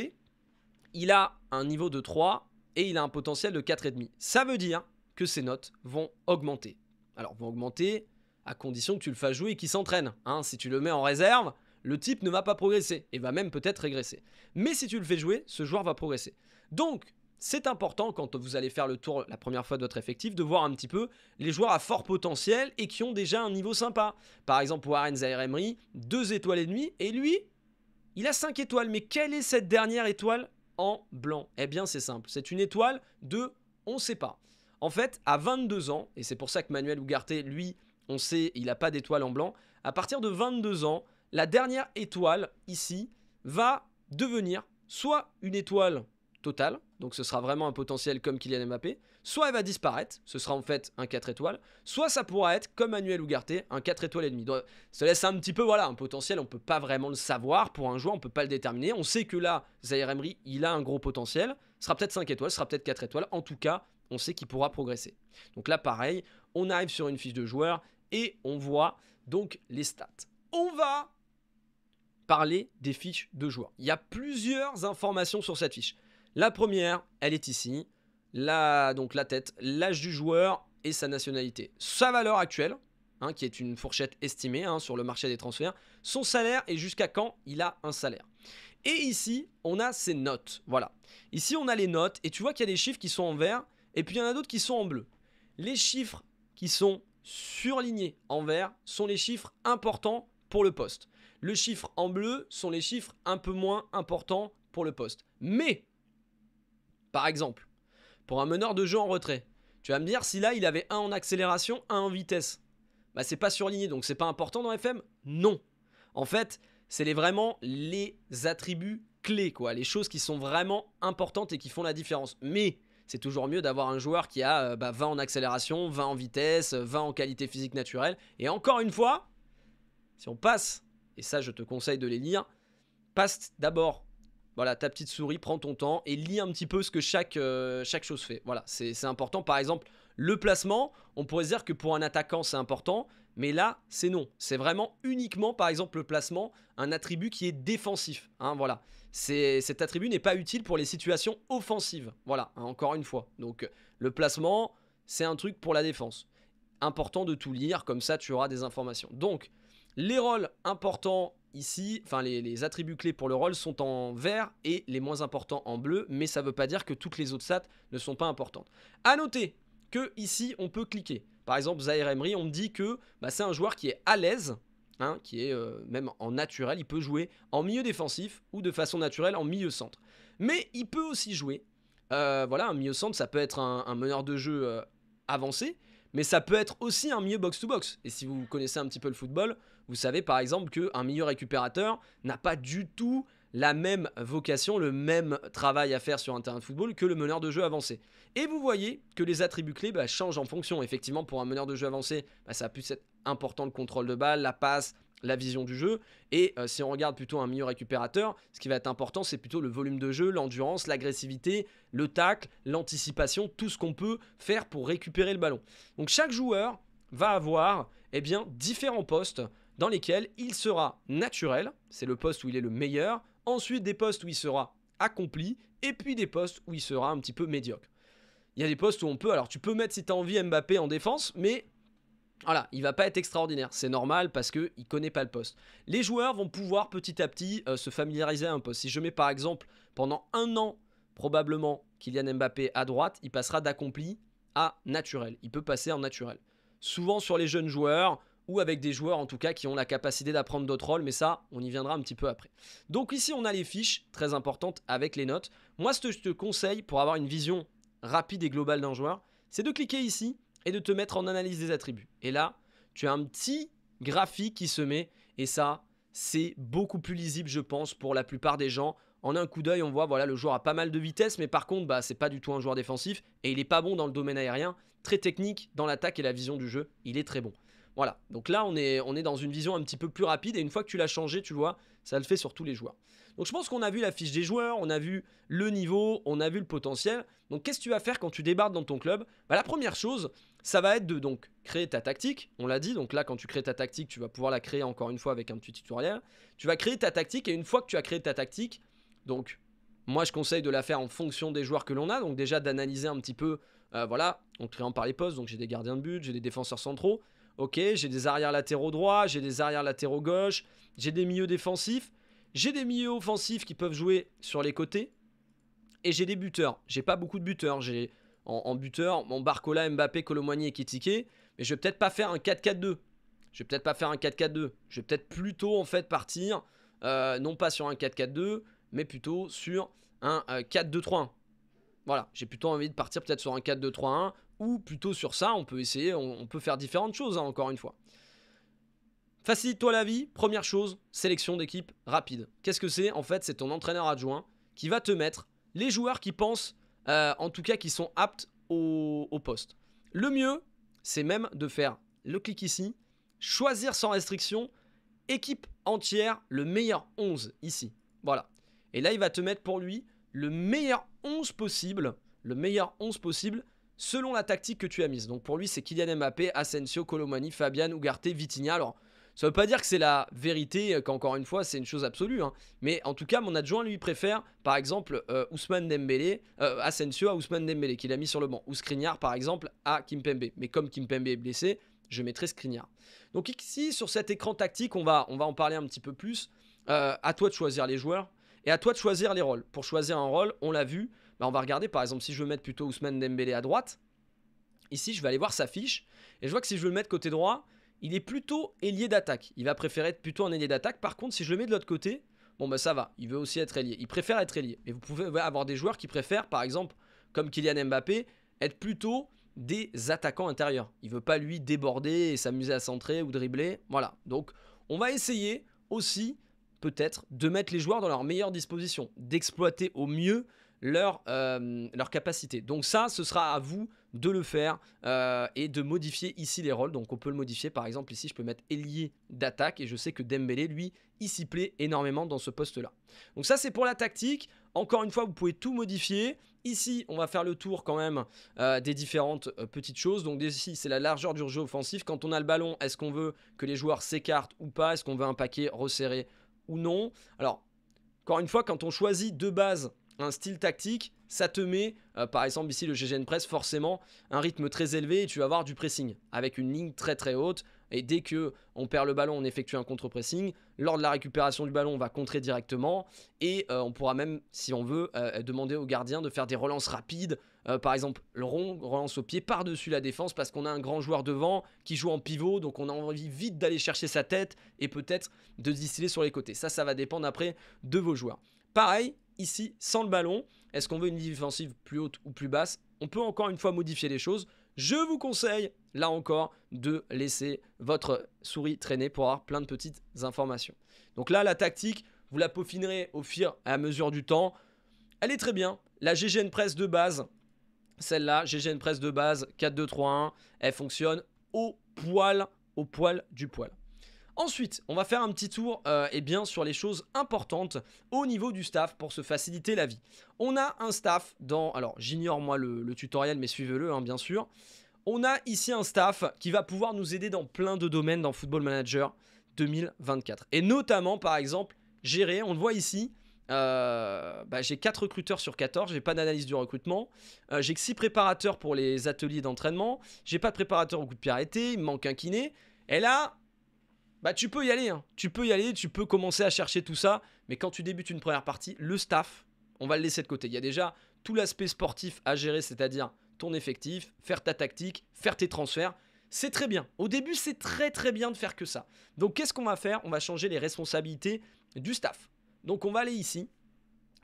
il a un niveau de trois et il a un potentiel de quatre virgule cinq. Ça veut dire que ses notes vont augmenter. Alors, vont augmenter à condition que tu le fasses jouer et qu'il s'entraîne. Hein, si tu le mets en réserve, le type ne va pas progresser et va même peut-être régresser. Mais si tu le fais jouer, ce joueur va progresser. Donc, c'est important quand vous allez faire le tour la première fois de votre effectif de voir un petit peu les joueurs à fort potentiel et qui ont déjà un niveau sympa. Par exemple, Warren Zaïre-Emery, deux étoiles et demie, et lui, il a cinq étoiles. Mais quelle est cette dernière étoile en blanc? Eh bien, c'est simple. C'est une étoile de on ne sait pas. En fait, à vingt-deux ans, et c'est pour ça que Manuel Ugarte, lui, on sait, il n'a pas d'étoile en blanc. À partir de vingt-deux ans, la dernière étoile, ici, va devenir soit une étoile totale, donc ce sera vraiment un potentiel comme Kylian Mbappé, soit elle va disparaître, ce sera en fait un quatre étoiles, soit ça pourra être, comme Manuel Ugarte, un quatre étoiles et demi. Donc, ça laisse un petit peu, voilà, un potentiel, on ne peut pas vraiment le savoir, pour un joueur, on ne peut pas le déterminer. On sait que là, Zaïre-Emery, il a un gros potentiel, ce sera peut-être cinq étoiles, ce sera peut-être quatre étoiles, en tout cas, on sait qu'il pourra progresser. Donc là, pareil, on arrive sur une fiche de joueur et on voit donc les stats. On va parler des fiches de joueurs. Il y a plusieurs informations sur cette fiche. La première, elle est ici. La, donc la tête, l'âge du joueur et sa nationalité. Sa valeur actuelle, hein, qui est une fourchette estimée hein, sur le marché des transferts. Son salaire et jusqu'à quand il a un salaire. Et ici, on a ses notes. Voilà. Ici, on a les notes et tu vois qu'il y a des chiffres qui sont en vert. Et puis, il y en a d'autres qui sont en bleu. Les chiffres qui sont surlignés en vert sont les chiffres importants pour le poste. Le chiffre en bleu sont les chiffres un peu moins importants pour le poste. Mais, par exemple, pour un meneur de jeu en retrait, tu vas me dire si là, il avait un en accélération, un en vitesse. Bah, c'est pas surligné, donc c'est pas important dans F M? Non. En fait, c'est les, vraiment les attributs clés, quoi, les choses qui sont vraiment importantes et qui font la différence. Mais c'est toujours mieux d'avoir un joueur qui a bah, vingt en accélération, vingt en vitesse, vingt en qualité physique naturelle. Et encore une fois, si on passe, et ça je te conseille de les lire, passe d'abord voilà, ta petite souris, prends ton temps et lis un petit peu ce que chaque, euh, chaque chose fait. Voilà, c'est important. Par exemple, le placement, on pourrait dire que pour un attaquant c'est important, mais là c'est non. C'est vraiment uniquement par exemple le placement, un attribut qui est défensif. Hein, voilà. Cet attribut n'est pas utile pour les situations offensives. Voilà, hein, encore une fois. Donc, le placement, c'est un truc pour la défense. Important de tout lire, comme ça, tu auras des informations. Donc, les rôles importants ici, enfin, les, les attributs clés pour le rôle sont en vert et les moins importants en bleu, mais ça ne veut pas dire que toutes les autres stats ne sont pas importantes. À noter que ici, on peut cliquer. Par exemple, Zaïre-Emery, on me dit que bah, c'est un joueur qui est à l'aise. Hein, qui est euh, même en naturel, il peut jouer en milieu défensif ou de façon naturelle en milieu centre. Mais il peut aussi jouer, euh, voilà, un milieu centre, ça peut être un, un meneur de jeu euh, avancé, mais ça peut être aussi un milieu box-to-box. Et si vous connaissez un petit peu le football, vous savez par exemple qu'un milieu récupérateur n'a pas du tout la même vocation, le même travail à faire sur un terrain de football que le meneur de jeu avancé. Et vous voyez que les attributs clés bah, changent en fonction. Effectivement, pour un meneur de jeu avancé, bah, ça a pu être important le contrôle de balle, la passe, la vision du jeu. Et euh, si on regarde plutôt un milieu récupérateur, ce qui va être important, c'est plutôt le volume de jeu, l'endurance, l'agressivité, le tacle, l'anticipation, tout ce qu'on peut faire pour récupérer le ballon. Donc chaque joueur va avoir eh bien, différents postes dans lesquels il sera naturel, c'est le poste où il est le meilleur, ensuite des postes où il sera accompli, et puis des postes où il sera un petit peu médiocre. Il y a des postes où on peut, alors tu peux mettre si tu as envie Mbappé en défense, mais voilà, il ne va pas être extraordinaire, c'est normal parce qu'il ne connaît pas le poste. Les joueurs vont pouvoir petit à petit euh, se familiariser à un poste. Si je mets par exemple pendant un an, probablement Kylian Mbappé à droite, il passera d'accompli à naturel, il peut passer en naturel. Souvent sur les jeunes joueurs, ou avec des joueurs en tout cas qui ont la capacité d'apprendre d'autres rôles, mais ça, on y viendra un petit peu après. Donc ici, on a les fiches, très importantes, avec les notes. Moi, ce que je te conseille, pour avoir une vision rapide et globale d'un joueur, c'est de cliquer ici et de te mettre en analyse des attributs. Et là, tu as un petit graphique qui se met, et ça, c'est beaucoup plus lisible, je pense, pour la plupart des gens. En un coup d'œil, on voit, voilà, le joueur a pas mal de vitesse, mais par contre, bah, c'est pas du tout un joueur défensif, et il est pas bon dans le domaine aérien, très technique dans l'attaque et la vision du jeu, il est très bon. Voilà, donc là on est, on est dans une vision un petit peu plus rapide et une fois que tu l'as changé, tu vois, ça le fait sur tous les joueurs. Donc je pense qu'on a vu la fiche des joueurs, on a vu le niveau, on a vu le potentiel. Donc qu'est-ce que tu vas faire quand tu débarques dans ton club? Bah, la première chose, ça va être de donc créer ta tactique, on l'a dit. Donc là quand tu crées ta tactique, tu vas pouvoir la créer encore une fois avec un petit tutoriel. Tu vas créer ta tactique et une fois que tu as créé ta tactique, donc moi je conseille de la faire en fonction des joueurs que l'on a. Donc déjà d'analyser un petit peu, euh, voilà, en créant par les postes. Donc j'ai des gardiens de but, j'ai des défenseurs centraux. Ok, j'ai des arrières latéraux droits, j'ai des arrières latéraux gauche, j'ai des milieux défensifs, j'ai des milieux offensifs qui peuvent jouer sur les côtés, et j'ai des buteurs. J'ai pas beaucoup de buteurs, j'ai en, en buteur, mon Barcola, Mbappé, Kolo Muani et Ekitike, mais je vais peut-être pas faire un quatre quatre deux. Je vais peut-être pas faire un quatre quatre deux. Je vais peut-être plutôt en fait partir, euh, non pas sur un quatre quatre deux, mais plutôt sur un euh, quatre deux trois un. Voilà, j'ai plutôt envie de partir peut-être sur un quatre deux trois un. Ou plutôt sur ça, on peut essayer, on, on peut faire différentes choses, hein, encore une fois. Facilite-toi la vie. Première chose, sélection d'équipe rapide. Qu'est-ce que c'est? En fait, c'est ton entraîneur adjoint qui va te mettre les joueurs qui pensent, euh, en tout cas, qui sont aptes au, au poste. Le mieux, c'est même de faire le clic ici, choisir sans restriction, équipe entière, le meilleur onze ici. Voilà. Et là, il va te mettre pour lui le meilleur onze possible, le meilleur onze possible, selon la tactique que tu as mise. Donc pour lui, c'est Kylian Mbappé, Asensio, Kolo Muani, Fabian, Ugarte, Vitinha. Alors, ça ne veut pas dire que c'est la vérité, qu'encore une fois, c'est une chose absolue. Hein. Mais en tout cas, mon adjoint, lui, préfère, par exemple, euh, Ousmane Dembélé, euh, Asensio à Ousmane Dembélé, qu'il a mis sur le banc. Ou Skriniar, par exemple, à Kim Pembe. Mais comme Kim Pembe est blessé, je mettrai Skriniar. Donc ici, sur cet écran tactique, on va, on va en parler un petit peu plus. Euh, à toi de choisir les joueurs et à toi de choisir les rôles. Pour choisir un rôle, on l'a vu, bah on va regarder, par exemple, si je veux mettre plutôt Ousmane Dembélé à droite, ici, je vais aller voir sa fiche, et je vois que si je veux le mettre côté droit, il est plutôt ailier d'attaque. Il va préférer être plutôt un ailier d'attaque. Par contre, si je le mets de l'autre côté, bon bah ça va, il veut aussi être ailier. Il préfère être ailier. Et vous pouvez avoir des joueurs qui préfèrent, par exemple, comme Kylian Mbappé, être plutôt des attaquants intérieurs. Il ne veut pas, lui, déborder et s'amuser à centrer ou dribbler. Voilà, donc on va essayer aussi, peut-être, de mettre les joueurs dans leur meilleure disposition, d'exploiter au mieux leur, euh, leur capacité. Donc ça, ce sera à vous de le faire euh, et de modifier ici les rôles. Donc on peut le modifier, par exemple ici je peux mettre ailier d'attaque et je sais que Dembélé, lui, il s'y plaît énormément dans ce poste là. Donc ça c'est pour la tactique. Encore une fois, vous pouvez tout modifier. Ici on va faire le tour quand même euh, des différentes euh, petites choses. Donc ici c'est la largeur du jeu offensif. Quand on a le ballon, est-ce qu'on veut que les joueurs s'écartent ou pas? Est-ce qu'on veut un paquet resserré ou non? Alors encore une fois, quand on choisit de base un style tactique, ça te met, euh, par exemple ici le Gegenpress, forcément un rythme très élevé et tu vas avoir du pressing avec une ligne très très haute et dès que on perd le ballon, on effectue un contre-pressing. Lors de la récupération du ballon, on va contrer directement et euh, on pourra même, si on veut, euh, demander aux gardiens de faire des relances rapides, euh, par exemple le rond, relance au pied par-dessus la défense parce qu'on a un grand joueur devant qui joue en pivot, donc on a envie vite d'aller chercher sa tête et peut-être de distiller sur les côtés. Ça, ça va dépendre après de vos joueurs. Pareil, ici, sans le ballon, est-ce qu'on veut une ligne offensive plus haute ou plus basse? On peut encore une fois modifier les choses. Je vous conseille, là encore, de laisser votre souris traîner pour avoir plein de petites informations. Donc là, la tactique, vous la peaufinerez au fur et à mesure du temps. Elle est très bien. La Gegenpress de base, celle-là, Gegenpress de base, quatre deux trois un, elle fonctionne au poil, au poil du poil. Ensuite, on va faire un petit tour euh, eh bien, sur les choses importantes au niveau du staff pour se faciliter la vie. On a un staff dans... Alors, j'ignore moi le, le tutoriel, mais suivez-le, hein, bien sûr. On a ici un staff qui va pouvoir nous aider dans plein de domaines dans Football Manager deux mille vingt-quatre. Et notamment, par exemple, gérer, on le voit ici, euh, bah, j'ai quatre recruteurs sur quatorze, j'ai pas d'analyse du recrutement. Euh, j'ai que six préparateurs pour les ateliers d'entraînement. J'ai pas de préparateur au coup de pied arrêté, il me manque un kiné. Et là... Bah tu peux y aller, hein. Tu peux y aller, tu peux commencer à chercher tout ça, mais quand tu débutes une première partie, le staff, on va le laisser de côté. Il y a déjà tout l'aspect sportif à gérer, c'est-à-dire ton effectif, faire ta tactique, faire tes transferts. C'est très bien. Au début, c'est très très bien de faire que ça. Donc qu'est-ce qu'on va faire? On va changer les responsabilités du staff. Donc on va aller ici,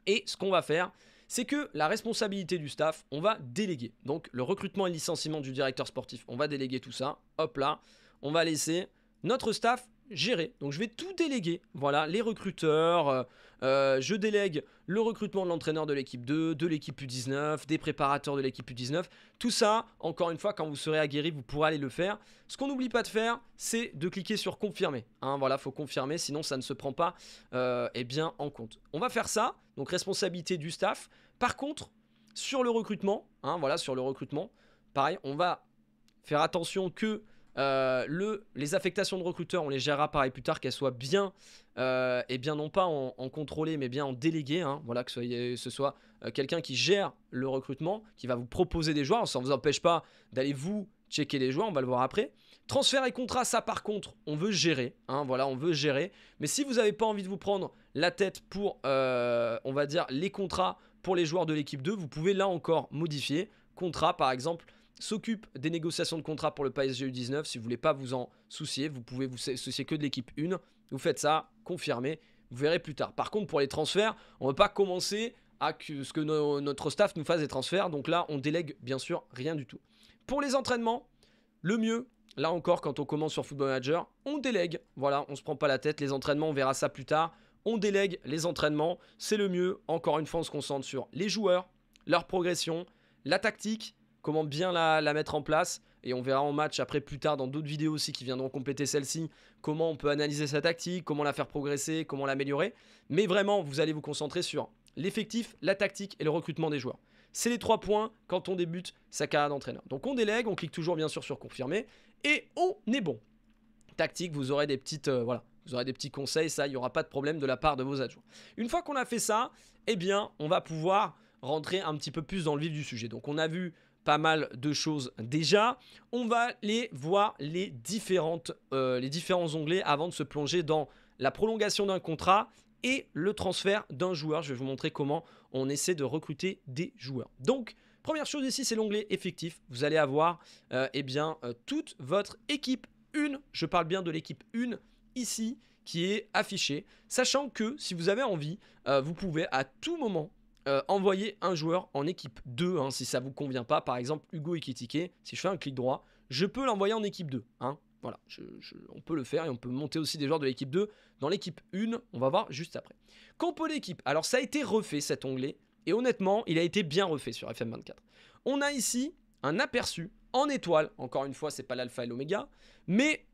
et ce qu'on va faire, c'est que la responsabilité du staff, on va déléguer. Donc le recrutement et le licenciement du directeur sportif, on va déléguer tout ça. Hop là, on va laisser... Notre staff gérer. Donc je vais tout déléguer, voilà, les recruteurs, euh, je délègue le recrutement de l'entraîneur de l'équipe deux, de l'équipe U dix-neuf, des préparateurs de l'équipe U dix-neuf, tout ça, encore une fois, quand vous serez aguerri, vous pourrez aller le faire. Ce qu'on n'oublie pas de faire, c'est de cliquer sur confirmer, hein, voilà, faut confirmer, sinon ça ne se prend pas euh, eh bien, en compte. On va faire ça, donc responsabilité du staff. Par contre, sur le recrutement, hein, voilà, sur le recrutement, pareil, on va faire attention que Euh, le, les affectations de recruteurs, on les gérera pareil plus tard, qu'elles soient bien, euh, et bien non pas en, en contrôlé, mais bien en délégué. Hein, voilà, que ce, ce soit euh, quelqu'un qui gère le recrutement, qui va vous proposer des joueurs. Ça ne vous empêche pas d'aller vous checker les joueurs, on va le voir après. Transfert et contrat, ça par contre, on veut gérer. Hein, voilà, on veut gérer. Mais si vous n'avez pas envie de vous prendre la tête pour, euh, on va dire, les contrats pour les joueurs de l'équipe deux, vous pouvez là encore modifier. Contrat, par exemple, s'occupe des négociations de contrat pour le P S G U dix-neuf. Si vous ne voulez pas vous en soucier, vous pouvez vous soucier que de l'équipe un. Vous faites ça, confirmez, vous verrez plus tard. Par contre, pour les transferts, on ne va pas commencer à que, ce que no, notre staff nous fasse des transferts. Donc là, on délègue bien sûr rien du tout. Pour les entraînements, le mieux, là encore, quand on commence sur Football Manager, on délègue. Voilà, on ne se prend pas la tête. Les entraînements, on verra ça plus tard. On délègue les entraînements, c'est le mieux. Encore une fois, on se concentre sur les joueurs, leur progression, la tactique, comment bien la, la mettre en place, et on verra en match après plus tard dans d'autres vidéos aussi qui viendront compléter celle-ci, comment on peut analyser sa tactique, comment la faire progresser, comment l'améliorer. Mais vraiment, vous allez vous concentrer sur l'effectif, la tactique et le recrutement des joueurs. C'est les trois points quand on débute sa carrière d'entraîneur. Donc on délègue, on clique toujours bien sûr sur confirmer et on est bon. Tactique, vous aurez des petites, euh, voilà, vous aurez des petits conseils, ça, il n'y aura pas de problème de la part de vos adjoints. Une fois qu'on a fait ça, eh bien, on va pouvoir rentrer un petit peu plus dans le vif du sujet. Donc on a vu pas mal de choses déjà. On va aller voir les, différentes, euh, les différents onglets avant de se plonger dans la prolongation d'un contrat et le transfert d'un joueur. Je vais vous montrer comment on essaie de recruter des joueurs. Donc, première chose ici, c'est l'onglet effectif. Vous allez avoir euh, eh bien, euh, toute votre équipe un. Je parle bien de l'équipe un ici qui est affichée. Sachant que si vous avez envie, euh, vous pouvez à tout moment Euh, envoyer un joueur en équipe deux, hein, si ça ne vous convient pas. Par exemple, Hugo Ekitike, si je fais un clic droit, je peux l'envoyer en équipe deux. Hein. Voilà, je, je, on peut le faire et on peut monter aussi des joueurs de l'équipe deux dans l'équipe un. On va voir juste après. Compo d'équipe. Alors, ça a été refait cet onglet et honnêtement, il a été bien refait sur F M vingt-quatre. On a ici un aperçu en étoile. Encore une fois, ce n'est pas l'alpha et l'oméga, mais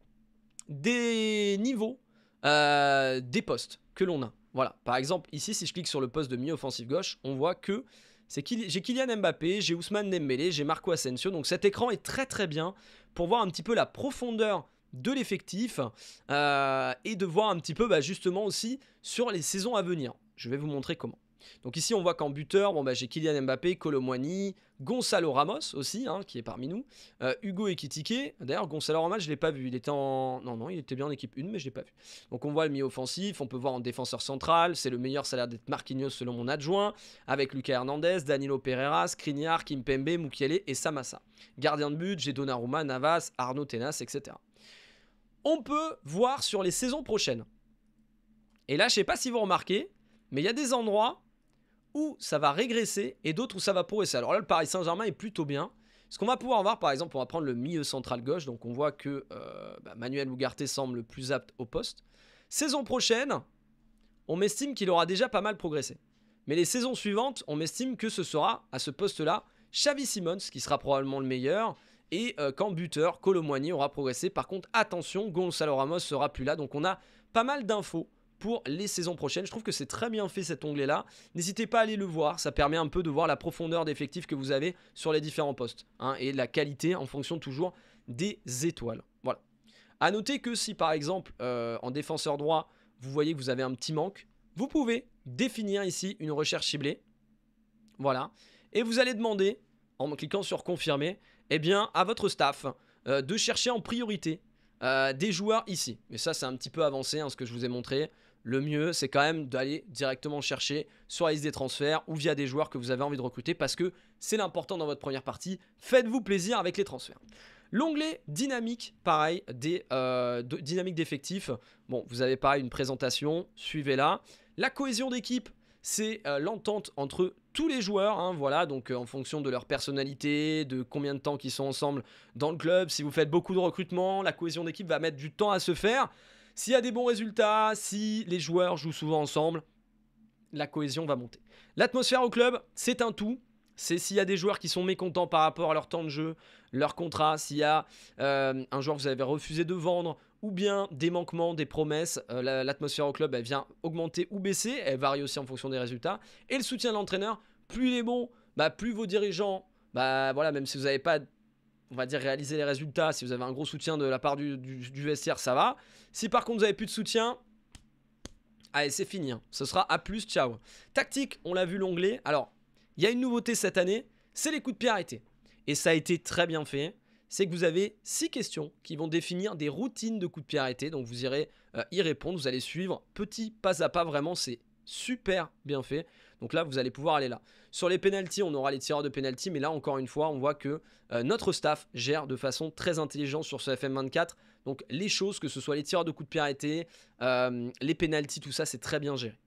des niveaux, euh, des postes que l'on a. Voilà, par exemple, ici, si je clique sur le poste de milieu offensif gauche, on voit que c'est Kyl- j'ai Kylian Mbappé, j'ai Ousmane Dembélé, j'ai Marco Asensio. Donc cet écran est très très bien pour voir un petit peu la profondeur de l'effectif euh, et de voir un petit peu bah, justement aussi sur les saisons à venir. Je vais vous montrer comment. Donc ici, on voit qu'en buteur, bon, bah, j'ai Kylian Mbappé, Kolo Muani, Gonçalo Ramos aussi, hein, qui est parmi nous, euh, Hugo Ekitike. D'ailleurs, Gonçalo Ramos, je ne l'ai pas vu. Il était en... Non, non, il était bien en équipe un, mais je ne l'ai pas vu. Donc on voit le milieu offensif, on peut voir en défenseur central. C'est le meilleur, ça a l'air d'être Marquinhos selon mon adjoint, avec Lucas Hernandez, Danilo Pereira, Skriniar, Kim Pembe, Mukiele et Samassa. Gardien de but, j'ai Donnarumma, Navas, Arnaud Tenas, et cetera. On peut voir sur les saisons prochaines. Et là, je ne sais pas si vous remarquez, mais il y a des endroits où ça va régresser et d'autres où ça va progresser. Alors là, le Paris Saint-Germain est plutôt bien. Ce qu'on va pouvoir voir, par exemple, on va prendre le milieu central gauche. Donc, on voit que euh, bah, Manuel Ugarte semble le plus apte au poste. Saison prochaine, on m'estime qu'il aura déjà pas mal progressé. Mais les saisons suivantes, on m'estime que ce sera, à ce poste-là, Xavi Simons, qui sera probablement le meilleur. Et euh, qu'en buteur, Kolo Muani aura progressé. Par contre, attention, Gonçalo Ramos sera plus là. Donc, on a pas mal d'infos pour les saisons prochaines. Je trouve que c'est très bien fait cet onglet là. N'hésitez pas à aller le voir, ça permet un peu de voir la profondeur d'effectifs que vous avez sur les différents postes hein, et la qualité en fonction toujours des étoiles. Voilà. À noter que si par exemple euh, en défenseur droit vous voyez que vous avez un petit manque, vous pouvez définir ici une recherche ciblée. Voilà. Et vous allez demander en cliquant sur confirmer, eh bien à votre staff euh, de chercher en priorité euh, des joueurs ici. Mais ça c'est un petit peu avancé hein, ce que je vous ai montré. Le mieux, c'est quand même d'aller directement chercher sur la liste des transferts ou via des joueurs que vous avez envie de recruter parce que c'est l'important dans votre première partie. Faites-vous plaisir avec les transferts. L'onglet dynamique, pareil, des, euh, de, dynamique d'effectifs. Bon, vous avez pareil une présentation, suivez-la. La cohésion d'équipe, c'est euh, l'entente entre tous les joueurs. Hein, voilà, donc euh, en fonction de leur personnalité, de combien de temps qu'ils sont ensemble dans le club. Si vous faites beaucoup de recrutement, la cohésion d'équipe va mettre du temps à se faire. S'il y a des bons résultats, si les joueurs jouent souvent ensemble, la cohésion va monter. L'atmosphère au club, c'est un tout. C'est s'il y a des joueurs qui sont mécontents par rapport à leur temps de jeu, leur contrat, s'il y a euh, un joueur que vous avez refusé de vendre, ou bien des manquements, des promesses, euh, l'atmosphère au club, elle vient augmenter ou baisser, elle varie aussi en fonction des résultats. Et le soutien de l'entraîneur, plus il est bon, bah, plus vos dirigeants, bah, voilà, même si vous n'avez pas, on va dire, réalisé les résultats, si vous avez un gros soutien de la part du, du, du vestiaire, ça va. Si par contre vous n'avez plus de soutien, allez, c'est fini, hein. Ce sera A plus, ciao. Tactique, on l'a vu l'onglet, alors... il y a une nouveauté cette année, c'est les coups de pied arrêtés. Et ça a été très bien fait. C'est que vous avez six questions qui vont définir des routines de coups de pied arrêtés. Donc vous irez euh, y répondre, vous allez suivre petit pas à pas. Vraiment, c'est super bien fait. Donc là, vous allez pouvoir aller là. Sur les pénaltys, on aura les tireurs de pénalty. Mais là, encore une fois, on voit que euh, notre staff gère de façon très intelligente sur ce F M vingt-quatre. Donc les choses, que ce soit les tireurs de coups de pied arrêtés, euh, les pénaltys, tout ça, c'est très bien géré.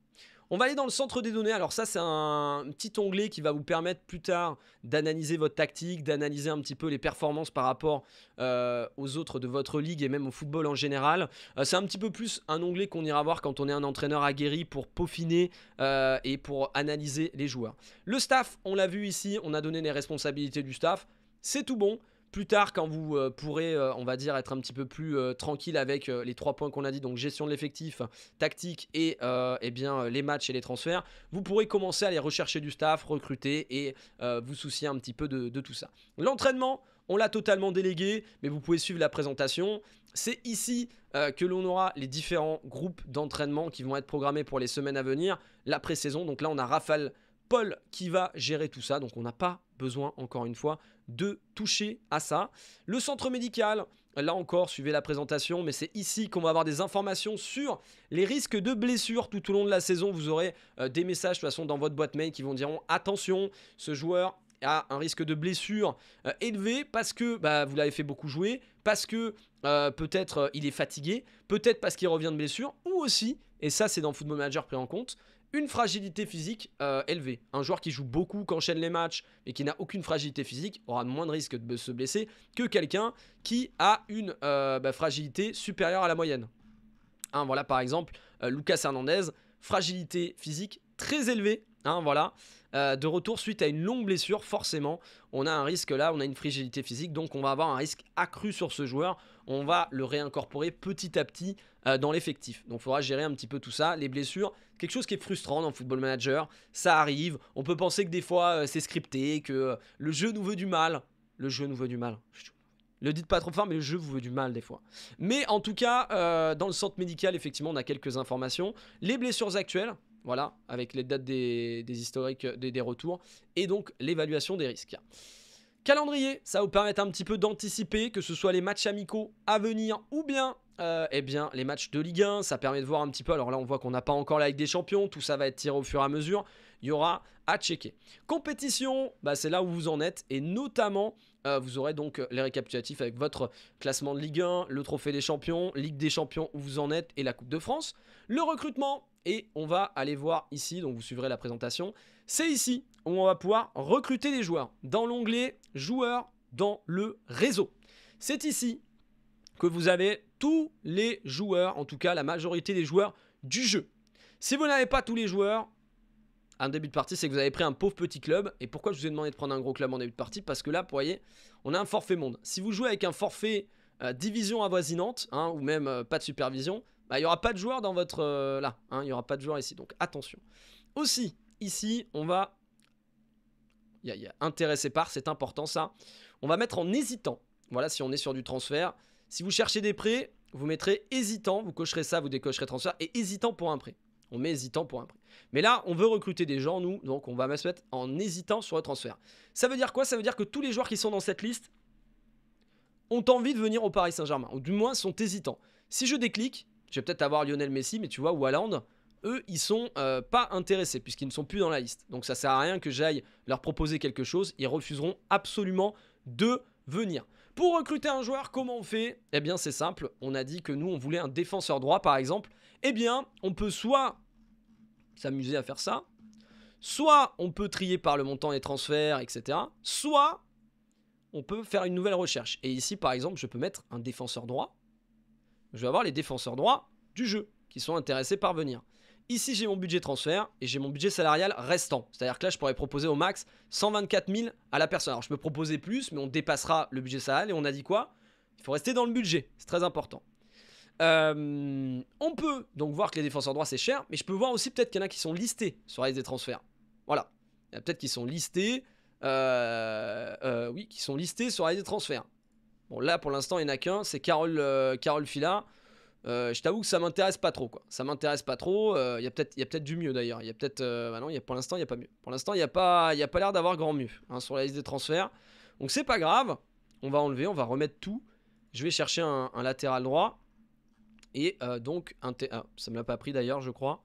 On va aller dans le centre des données. Alors ça, c'est un petit onglet qui va vous permettre plus tard d'analyser votre tactique, d'analyser un petit peu les performances par rapport euh, aux autres de votre ligue et même au football en général. Euh, c'est un petit peu plus un onglet qu'on ira voir quand on est un entraîneur aguerri pour peaufiner euh, et pour analyser les joueurs. Le staff, on l'a vu ici, on a donné les responsabilités du staff. C'est tout bon. Plus tard, quand vous euh, pourrez, euh, on va dire, être un petit peu plus euh, tranquille avec euh, les trois points qu'on a dit, donc gestion de l'effectif, tactique et euh, eh bien, les matchs et les transferts, vous pourrez commencer à aller rechercher du staff, recruter et euh, vous soucier un petit peu de, de tout ça. L'entraînement, on l'a totalement délégué, mais vous pouvez suivre la présentation. C'est ici euh, que l'on aura les différents groupes d'entraînement qui vont être programmés pour les semaines à venir, la pré-saison. Donc là, on a Raphaël Paul qui va gérer tout ça, donc on n'a pas besoin, encore une fois, de toucher à ça. Le centre médical, là encore, suivez la présentation, mais c'est ici qu'on va avoir des informations sur les risques de blessures tout au long de la saison. Vous aurez euh, des messages, de toute façon, dans votre boîte mail qui vont dire « Attention, ce joueur a un risque de blessure euh, élevé parce que bah, vous l'avez fait beaucoup jouer, parce que euh, peut-être euh, il est fatigué, peut-être parce qu'il revient de blessure, ou aussi, et ça c'est dans Football Manager pris en compte, une fragilité physique euh, élevée. Un joueur qui joue beaucoup, qui enchaîne les matchs et qui n'a aucune fragilité physique aura moins de risque de se blesser que quelqu'un qui a une euh, bah, fragilité supérieure à la moyenne. Hein, voilà, par exemple, euh, Lucas Hernandez, fragilité physique très élevée. Hein, voilà, euh, de retour suite à une longue blessure, forcément, on a un risque là, on a une fragilité physique, donc on va avoir un risque accru sur ce joueur. On va le réincorporer petit à petit euh, dans l'effectif. Donc il faudra gérer un petit peu tout ça, les blessures, quelque chose qui est frustrant dans Football Manager, ça arrive. On peut penser que des fois euh, c'est scripté, que euh, le jeu nous veut du mal. Le jeu nous veut du mal. Le dites pas trop fort, mais le jeu vous veut du mal des fois. Mais en tout cas, euh, dans le centre médical, effectivement, on a quelques informations. Les blessures actuelles. Voilà, avec les dates des, des historiques, des, des retours, et donc l'évaluation des risques. Calendrier, ça va vous permettre un petit peu d'anticiper, que ce soit les matchs amicaux à venir, ou bien, euh, eh bien les matchs de Ligue un, ça permet de voir un petit peu. Alors là, on voit qu'on n'a pas encore la Ligue des Champions, tout ça va être tiré au fur et à mesure, il y aura à checker. Compétition, bah, c'est là où vous en êtes, et notamment, euh, vous aurez donc les récapitulatifs avec votre classement de Ligue un, le Trophée des Champions, Ligue des Champions où vous en êtes, et la Coupe de France. Le recrutement, et on va aller voir ici, donc vous suivrez la présentation. C'est ici où on va pouvoir recruter des joueurs. Dans l'onglet « Joueurs dans le réseau ». C'est ici que vous avez tous les joueurs, en tout cas la majorité des joueurs du jeu. Si vous n'avez pas tous les joueurs, un début de partie, c'est que vous avez pris un pauvre petit club. Et pourquoi je vous ai demandé de prendre un gros club en début de partie? Parce que là, vous voyez, on a un forfait monde. Si vous jouez avec un forfait euh, division avoisinante, hein, ou même euh, pas de supervision, bah, il n'y aura pas de joueur dans votre... Euh, là, hein, il n'y aura pas de joueur ici, donc attention. Aussi, ici, on va... Il y a, y a intéressé par, c'est important ça. On va mettre en hésitant. Voilà, si on est sur du transfert. Si vous cherchez des prêts, vous mettrez hésitant, vous cocherez ça, vous décocherez transfert, et hésitant pour un prêt. On met hésitant pour un prêt. Mais là, on veut recruter des gens, nous, donc on va mettre en hésitant sur le transfert. Ça veut dire quoi? Ça veut dire que tous les joueurs qui sont dans cette liste ont envie de venir au Paris Saint-Germain, ou du moins sont hésitants. Si je déclique... je vais peut-être avoir Lionel Messi, mais tu vois, ou Haaland, eux, ils sont euh, pas intéressés puisqu'ils ne sont plus dans la liste. Donc ça sert à rien que j'aille leur proposer quelque chose. Ils refuseront absolument de venir. Pour recruter un joueur, comment on fait? Eh bien, c'est simple. On a dit que nous, on voulait un défenseur droit, par exemple. Eh bien, on peut soit s'amuser à faire ça, soit on peut trier par le montant des transferts, et cetera. Soit on peut faire une nouvelle recherche. Et ici, par exemple, je peux mettre un défenseur droit. Je vais avoir les défenseurs droits du jeu qui sont intéressés par venir. Ici, j'ai mon budget transfert et j'ai mon budget salarial restant. C'est-à-dire que là, je pourrais proposer au max cent vingt-quatre mille à la personne. Alors, je peux proposer plus, mais on dépassera le budget salarial. Et on a dit quoi? Il faut rester dans le budget. C'est très important. Euh, on peut donc voir que les défenseurs droits, c'est cher. Mais je peux voir aussi peut-être qu'il y en a qui sont listés sur la liste des transferts. Voilà. Il y en a peut-être qui sont listés. Euh, euh, oui, qui sont listés sur la liste des transferts. Bon, là, pour l'instant, il n'y en a qu'un. C'est Carole, euh, Carole Fila. Euh, je t'avoue que ça m'intéresse pas trop quoi. Ça m'intéresse pas trop. Il euh, y a peut-être peut-être du mieux d'ailleurs. Il y a peut-être. Euh, bah non, y a, pour l'instant, il n'y a pas mieux. Pour l'instant, il n'y a pas, y a pas l'air d'avoir grand mieux hein, sur la liste des transferts. Donc c'est pas grave. On va enlever, on va remettre tout. Je vais chercher un, un latéral droit. Et euh, donc, un ah, ça me l'a pas pris d'ailleurs, je crois.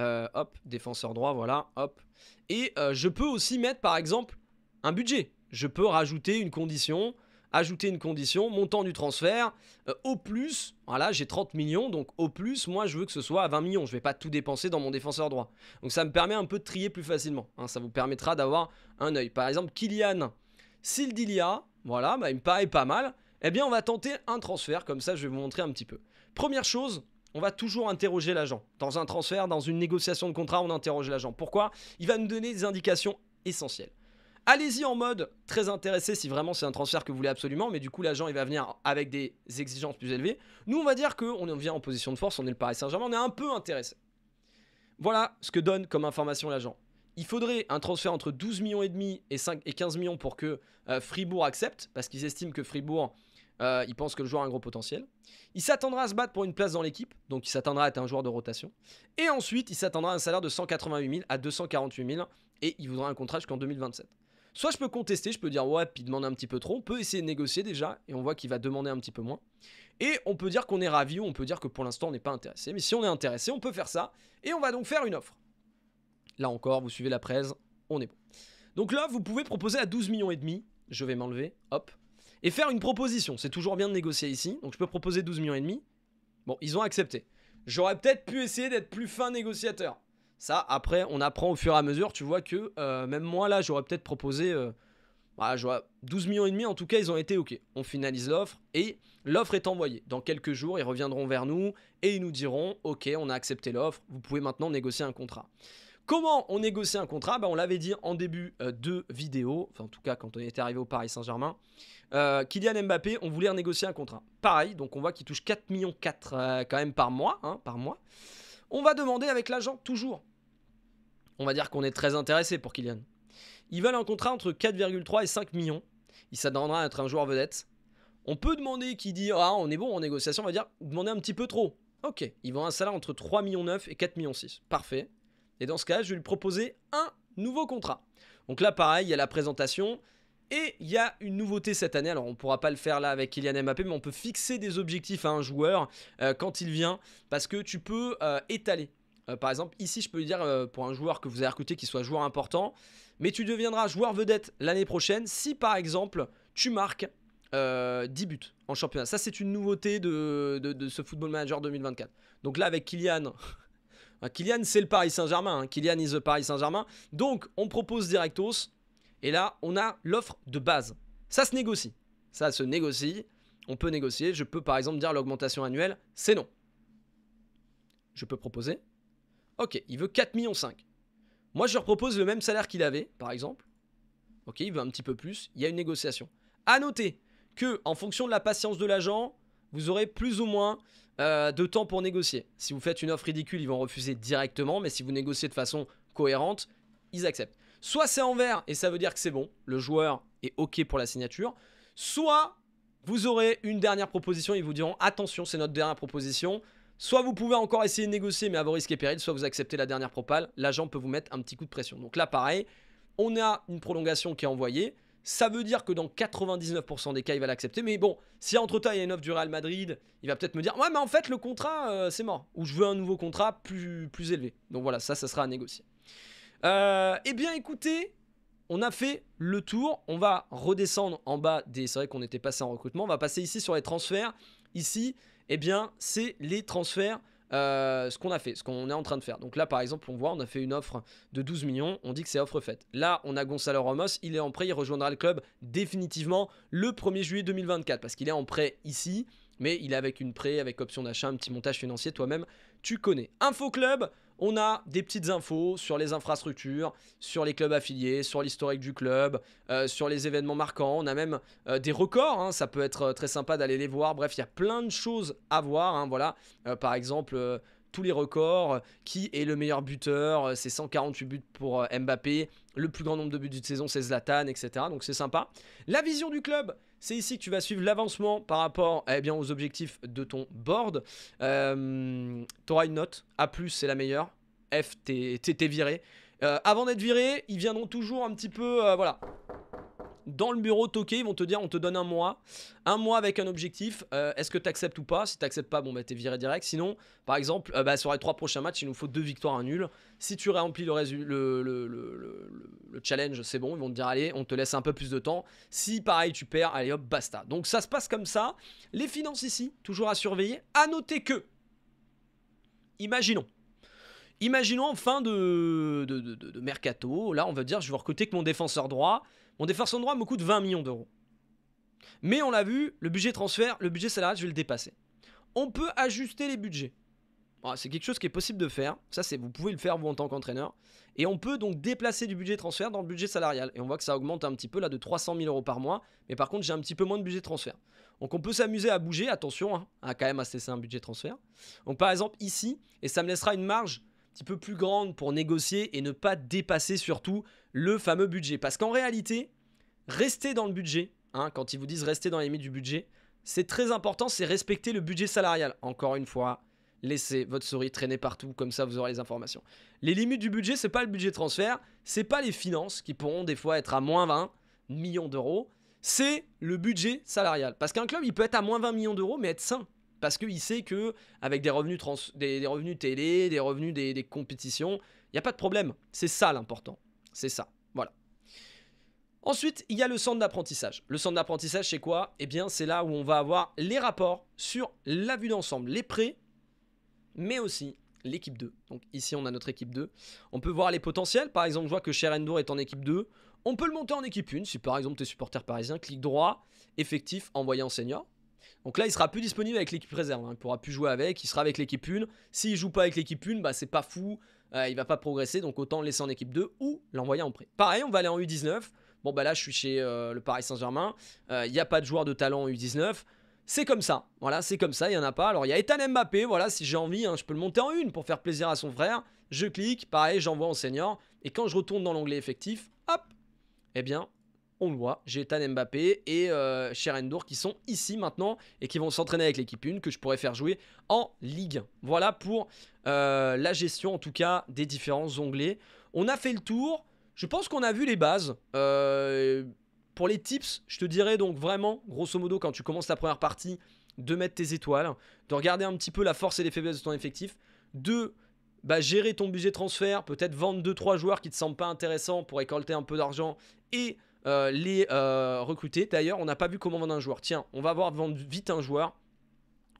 Euh, hop, défenseur droit, voilà. Hop. Et euh, je peux aussi mettre par exemple un budget. Je peux rajouter une condition. Ajouter une condition, montant du transfert, euh, au plus, voilà, j'ai trente millions, donc au plus, moi, je veux que ce soit à vingt millions. Je ne vais pas tout dépenser dans mon défenseur droit. Donc, ça me permet un peu de trier plus facilement. Hein, ça vous permettra d'avoir un œil. Par exemple, Kylian, Sildilia, voilà, bah, il me paraît pas mal. Eh bien, on va tenter un transfert, comme ça, je vais vous montrer un petit peu. Première chose, on va toujours interroger l'agent. Dans un transfert, dans une négociation de contrat, on interroge l'agent. Pourquoi? Il va nous donner des indications essentielles. Allez-y en mode très intéressé si vraiment c'est un transfert que vous voulez absolument, mais du coup l'agent il va venir avec des exigences plus élevées. Nous on va dire qu'on vient en position de force, on est le Paris Saint-Germain, on est un peu intéressé. Voilà ce que donne comme information l'agent. Il faudrait un transfert entre douze millions et demi et quinze millions pour que euh, Fribourg accepte, parce qu'ils estiment que Fribourg, euh, ils pensent que le joueur a un gros potentiel. Il s'attendra à se battre pour une place dans l'équipe, donc il s'attendra à être un joueur de rotation. Et ensuite il s'attendra à un salaire de cent quatre-vingt-huit mille à deux cent quarante-huit mille et il voudra un contrat jusqu'en deux mille vingt-sept. Soit je peux contester, je peux dire ouais, puis il demande un petit peu trop. On peut essayer de négocier déjà et on voit qu'il va demander un petit peu moins. Et on peut dire qu'on est ravi ou on peut dire que pour l'instant on n'est pas intéressé. Mais si on est intéressé, on peut faire ça et on va donc faire une offre. Là encore, vous suivez la presse, on est bon. Donc là, vous pouvez proposer à douze millions et demi. Je vais m'enlever, hop. Et faire une proposition. C'est toujours bien de négocier ici. Donc je peux proposer douze millions et demi. Bon, ils ont accepté. J'aurais peut-être pu essayer d'être plus fin négociateur. Ça, après, on apprend au fur et à mesure. Tu vois que euh, même moi, là, j'aurais peut-être proposé euh, bah, douze millions et demi. En tout cas, ils ont été OK. On finalise l'offre et l'offre est envoyée. Dans quelques jours, ils reviendront vers nous et ils nous diront « OK, on a accepté l'offre. Vous pouvez maintenant négocier un contrat. » Comment on négocie un contrat? Bah, on l'avait dit en début euh, de vidéo. Enfin, en tout cas, quand on était arrivé au Paris Saint-Germain. Euh, Kylian Mbappé, on voulait renégocier un contrat. Pareil, donc on voit qu'il touche quatre virgule quatre millions euh, quand même par mois, hein, par mois. On va demander avec l'agent, toujours. On va dire qu'on est très intéressé pour Kylian. Ils veulent un contrat entre quatre virgule trois et cinq millions. Il s'attendra à être un joueur vedette. On peut demander qui dit ah on est bon en négociation, on va dire demander un petit peu trop. Ok, ils vont un salaire entre trois virgule neuf millions et quatre virgule six millions. Parfait. Et dans ce cas, je vais lui proposer un nouveau contrat. Donc là, pareil, il y a la présentation et il y a une nouveauté cette année. Alors on ne pourra pas le faire là avec Kylian Mbappé, mais on peut fixer des objectifs à un joueur euh, quand il vient parce que tu peux euh, étaler. Euh, par exemple, ici, je peux lui dire euh, pour un joueur que vous avez recruté qu'il soit joueur important, mais tu deviendras joueur vedette l'année prochaine si, par exemple, tu marques euh, dix buts en championnat. Ça, c'est une nouveauté de, de, de ce Football Manager deux mille vingt-quatre. Donc là, avec Kylian, Kylian, c'est le Paris Saint-Germain. Hein. Kylian is the Paris Saint-Germain. Donc, on propose directos et là, on a l'offre de base. Ça se négocie. Ça se négocie. On peut négocier. Je peux, par exemple, dire l'augmentation annuelle, c'est non. Je peux proposer. Ok, il veut quatre virgule cinq millions. Moi, je leur propose le même salaire qu'il avait, par exemple. Ok, il veut un petit peu plus. Il y a une négociation. À noter que, en fonction de la patience de l'agent, vous aurez plus ou moins euh, de temps pour négocier. Si vous faites une offre ridicule, ils vont refuser directement. Mais si vous négociez de façon cohérente, ils acceptent. Soit c'est en vert et ça veut dire que c'est bon. Le joueur est ok pour la signature. Soit vous aurez une dernière proposition. Ils vous diront attention, c'est notre dernière proposition. Soit vous pouvez encore essayer de négocier, mais à vos risques et périls, soit vous acceptez la dernière propale, l'agent peut vous mettre un petit coup de pression. Donc là, pareil, on a une prolongation qui est envoyée. Ça veut dire que dans quatre-vingt-dix-neuf pour cent des cas, il va l'accepter. Mais bon, si entre-temps, il y a une offre du Real Madrid, il va peut-être me dire « Ouais, mais en fait, le contrat, euh, c'est mort. » Ou « Je veux un nouveau contrat plus, plus élevé. » Donc voilà, ça, ça sera à négocier. Euh, eh bien, écoutez, on a fait le tour. On va redescendre en bas des... C'est vrai qu'on était passé en recrutement. On va passer ici sur les transferts. Ici... Eh bien, c'est les transferts, euh, ce qu'on a fait, ce qu'on est en train de faire. Donc là, par exemple, on voit, on a fait une offre de douze millions, on dit que c'est offre faite. Là, on a Gonçalo Ramos, il est en prêt, il rejoindra le club définitivement le premier juillet deux mille vingt-quatre parce qu'il est en prêt ici. mais il est avec une prêt, avec option d'achat, un petit montage financier, toi-même, tu connais. Info club, on a des petites infos sur les infrastructures, sur les clubs affiliés, sur l'historique du club, euh, sur les événements marquants, on a même euh, des records, hein, ça peut être très sympa d'aller les voir, bref, il y a plein de choses à voir, hein, voilà, euh, par exemple... Euh, tous les records, qui est le meilleur buteur, c'est cent quarante-huit buts pour Mbappé, le plus grand nombre de buts d'une saison c'est Zlatan, et cetera. Donc c'est sympa. La vision du club, c'est ici que tu vas suivre l'avancement par rapport eh bien, aux objectifs de ton board. Euh, tu auras une note, A plus c'est la meilleure, F t'es viré. Euh, avant d'être viré, ils viendront toujours un petit peu, euh, voilà... dans le bureau toqué, ils vont te dire on te donne un mois, un mois avec un objectif, euh, est-ce que tu acceptes ou pas, si tu n'acceptes pas, bon bah t'es viré direct, sinon par exemple euh, bah, sur les trois prochains matchs il nous faut deux victoires, un nul, si tu remplis le, le, le, le, le challenge c'est bon, ils vont te dire allez on te laisse un peu plus de temps, si pareil tu perds, allez hop basta, donc ça se passe comme ça, les finances ici, toujours à surveiller, à noter que, imaginons, Imaginons en fin de, de, de, de mercato, là on va dire je vais recruter que mon défenseur droit, mon défenseur droit me coûte vingt millions d'euros. Mais on l'a vu, le budget transfert, le budget salarial je vais le dépasser. On peut ajuster les budgets, c'est quelque chose qui est possible de faire, ça c'est vous pouvez le faire vous en tant qu'entraîneur. Et on peut donc déplacer du budget transfert dans le budget salarial. Et on voit que ça augmente un petit peu là de trois cent mille euros par mois, mais par contre j'ai un petit peu moins de budget transfert. Donc on peut s'amuser à bouger, attention hein, à quand même à cesser un budget transfert. Donc par exemple ici, et ça me laissera une marge petit peu plus grande pour négocier et ne pas dépasser surtout le fameux budget. Parce qu'en réalité, rester dans le budget, hein, quand ils vous disent rester dans les limites du budget, c'est très important, c'est respecter le budget salarial. Encore une fois, laissez votre souris traîner partout, comme ça vous aurez les informations. Les limites du budget, c'est pas le budget transfert, c'est pas les finances qui pourront des fois être à moins vingt millions d'euros, c'est le budget salarial. Parce qu'un club, il peut être à moins vingt millions d'euros, mais être sain. Parce qu'il sait qu'avec des revenus, trans des, des revenus télé, des revenus des, des compétitions, il n'y a pas de problème. C'est ça l'important. C'est ça. Voilà. Ensuite, il y a le centre d'apprentissage. Le centre d'apprentissage, c'est quoi? Eh bien, c'est là où on va avoir les rapports sur la vue d'ensemble, les prêts, mais aussi l'équipe deux. Donc ici, on a notre équipe deux. On peut voir les potentiels. Par exemple, je vois que Cherendour est en équipe deux. On peut le monter en équipe un. Si par exemple, tu es supporter parisien, clic droit, effectif, envoyé en senior. Donc là, il sera plus disponible avec l'équipe réserve, hein. Il ne pourra plus jouer avec, il sera avec l'équipe un. S'il ne joue pas avec l'équipe un, bah, c'est pas fou, euh, il ne va pas progresser, donc autant le laisser en équipe deux ou l'envoyer en prêt. Pareil, on va aller en U dix-neuf. Bon, bah là, je suis chez euh, le Paris Saint-Germain, il euh, n'y a pas de joueur de talent en U dix-neuf. C'est comme ça, voilà, c'est comme ça, il n'y en a pas. Alors, il y a Ethan Mbappé, voilà, si j'ai envie, hein, je peux le monter en une pour faire plaisir à son frère. Je clique, pareil, j'envoie en senior. Et quand je retourne dans l'onglet effectif, hop, eh bien... on le voit, j'ai Ethan Mbappé et euh, Cherendour qui sont ici maintenant et qui vont s'entraîner avec l'équipe un que je pourrais faire jouer en Ligue un. Voilà pour euh, la gestion en tout cas des différents onglets. On a fait le tour, je pense qu'on a vu les bases. Euh, pour les tips, je te dirais donc vraiment, grosso modo, quand tu commences la première partie, de mettre tes étoiles, de regarder un petit peu la force et les faiblesses de ton effectif, de... bah, gérer ton budget transfert, peut-être vendre deux trois joueurs qui ne te semblent pas intéressants pour récolter un peu d'argent et euh, les euh, recruter. D'ailleurs, on n'a pas vu comment vendre un joueur. Tiens, on va voir vendre vite un joueur.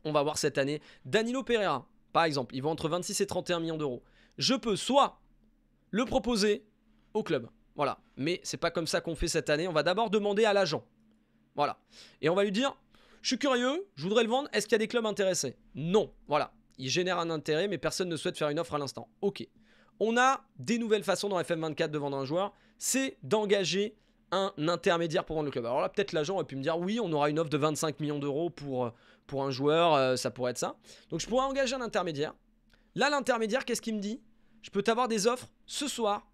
On va voir cette année. Danilo Pereira, par exemple, il vend entre vingt-six et trente et un millions d'euros. Je peux soit le proposer au club. Voilà. Mais c'est pas comme ça qu'on fait cette année. On va d'abord demander à l'agent. Voilà. Et on va lui dire, je suis curieux, je voudrais le vendre. Est-ce qu'il y a des clubs intéressés? Non. Voilà. Il génère un intérêt, mais personne ne souhaite faire une offre à l'instant. Ok. On a des nouvelles façons dans F M vingt-quatre de vendre un joueur. C'est d'engager un intermédiaire pour vendre le club. Alors là, peut-être l'agent aurait pu me dire, oui, on aura une offre de vingt-cinq millions d'euros pour, pour un joueur. Euh, ça pourrait être ça. Donc, je pourrais engager un intermédiaire. Là, l'intermédiaire, qu'est-ce qu'il me dit? Je peux t'avoir des offres ce soir.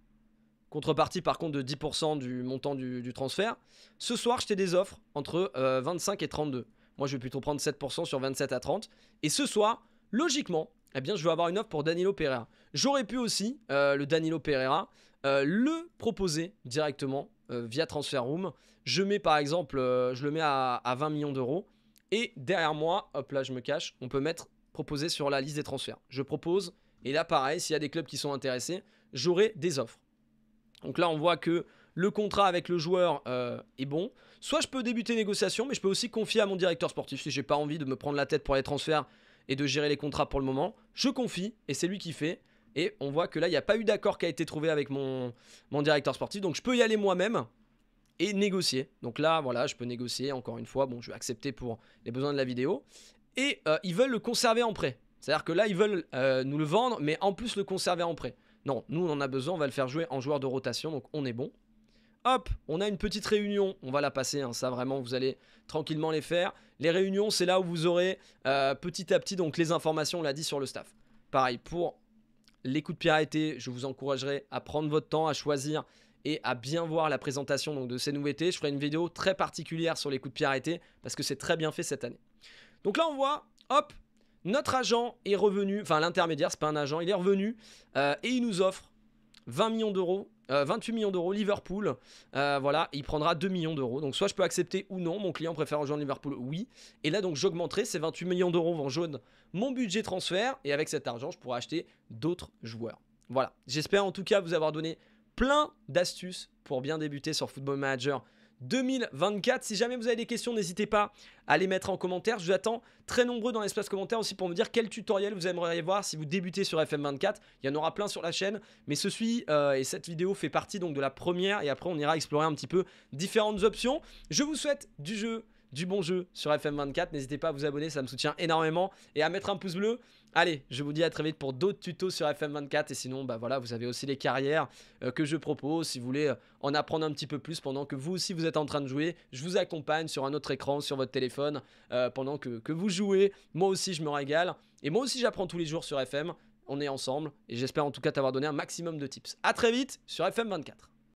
Contrepartie, par contre, de dix pour cent du montant du, du transfert. Ce soir, je t'ai des offres entre euh, vingt-cinq et trente-deux. Moi, je vais plutôt prendre sept pour cent sur vingt-sept à trente. Et ce soir... logiquement, eh bien, je vais avoir une offre pour Danilo Pereira. J'aurais pu aussi, euh, le Danilo Pereira, euh, le proposer directement euh, via Transfer Room. Je mets par exemple, euh, je le mets à, à vingt millions d'euros. Et derrière moi, hop là, je me cache, on peut mettre proposer sur la liste des transferts. Je propose, et là pareil, s'il y a des clubs qui sont intéressés, j'aurai des offres. Donc là, on voit que le contrat avec le joueur euh, est bon. Soit je peux débuter négociation, mais je peux aussi confier à mon directeur sportif si je n'ai pas envie de me prendre la tête pour les transferts et de gérer les contrats pour le moment, je confie, et c'est lui qui fait, et on voit que là, il n'y a pas eu d'accord qui a été trouvé avec mon, mon directeur sportif, donc je peux y aller moi-même, et négocier, donc là, voilà, je peux négocier, encore une fois, bon, je vais accepter pour les besoins de la vidéo, et euh, ils veulent le conserver en prêt. C'est-à-dire que là, ils veulent euh, nous le vendre, mais en plus le conserver en prêt. Non, nous, on en a besoin, on va le faire jouer en joueur de rotation, donc on est bon. Hop, on a une petite réunion, on va la passer, hein, ça vraiment, vous allez tranquillement les faire. Les réunions, c'est là où vous aurez euh, petit à petit, donc les informations, on l'a dit, sur le staff. Pareil, pour les coups de pied arrêtés, je vous encouragerai à prendre votre temps, à choisir et à bien voir la présentation donc, de ces nouveautés. Je ferai une vidéo très particulière sur les coups de pied arrêtés parce que c'est très bien fait cette année. Donc là, on voit, hop, notre agent est revenu, enfin l'intermédiaire, c'est pas un agent, il est revenu euh, et il nous offre vingt millions d'euros. Euh, vingt-huit millions d'euros, Liverpool, euh, voilà, il prendra deux millions d'euros. Donc soit je peux accepter ou non, mon client préfère rejoindre Liverpool, oui. Et là donc j'augmenterai, ces vingt-huit millions d'euros vont jaune mon budget transfert. Et avec cet argent, je pourrai acheter d'autres joueurs. Voilà, j'espère en tout cas vous avoir donné plein d'astuces pour bien débuter sur Football Manager deux mille vingt-quatre. Si jamais vous avez des questions, n'hésitez pas à les mettre en commentaire. Je vous attends très nombreux dans l'espace commentaire aussi pour me dire quel tutoriel vous aimeriez voir si vous débutez sur F M vingt-quatre. Il y en aura plein sur la chaîne, mais ceci euh, et cette vidéo fait partie donc de la première, et après on ira explorer un petit peu différentes options. Je vous souhaite du jeu, du bon jeu sur F M vingt-quatre. N'hésitez pas à vous abonner, ça me soutient énormément, et à mettre un pouce bleu. Allez, je vous dis à très vite pour d'autres tutos sur F M vingt-quatre. Et sinon, bah voilà, vous avez aussi les carrières euh, que je propose. Si vous voulez euh, en apprendre un petit peu plus pendant que vous aussi vous êtes en train de jouer, je vous accompagne sur un autre écran, sur votre téléphone, euh, pendant que, que vous jouez. Moi aussi, je me régale. Et moi aussi, j'apprends tous les jours sur F M. On est ensemble. Et j'espère en tout cas t'avoir donné un maximum de tips. À très vite sur F M vingt-quatre.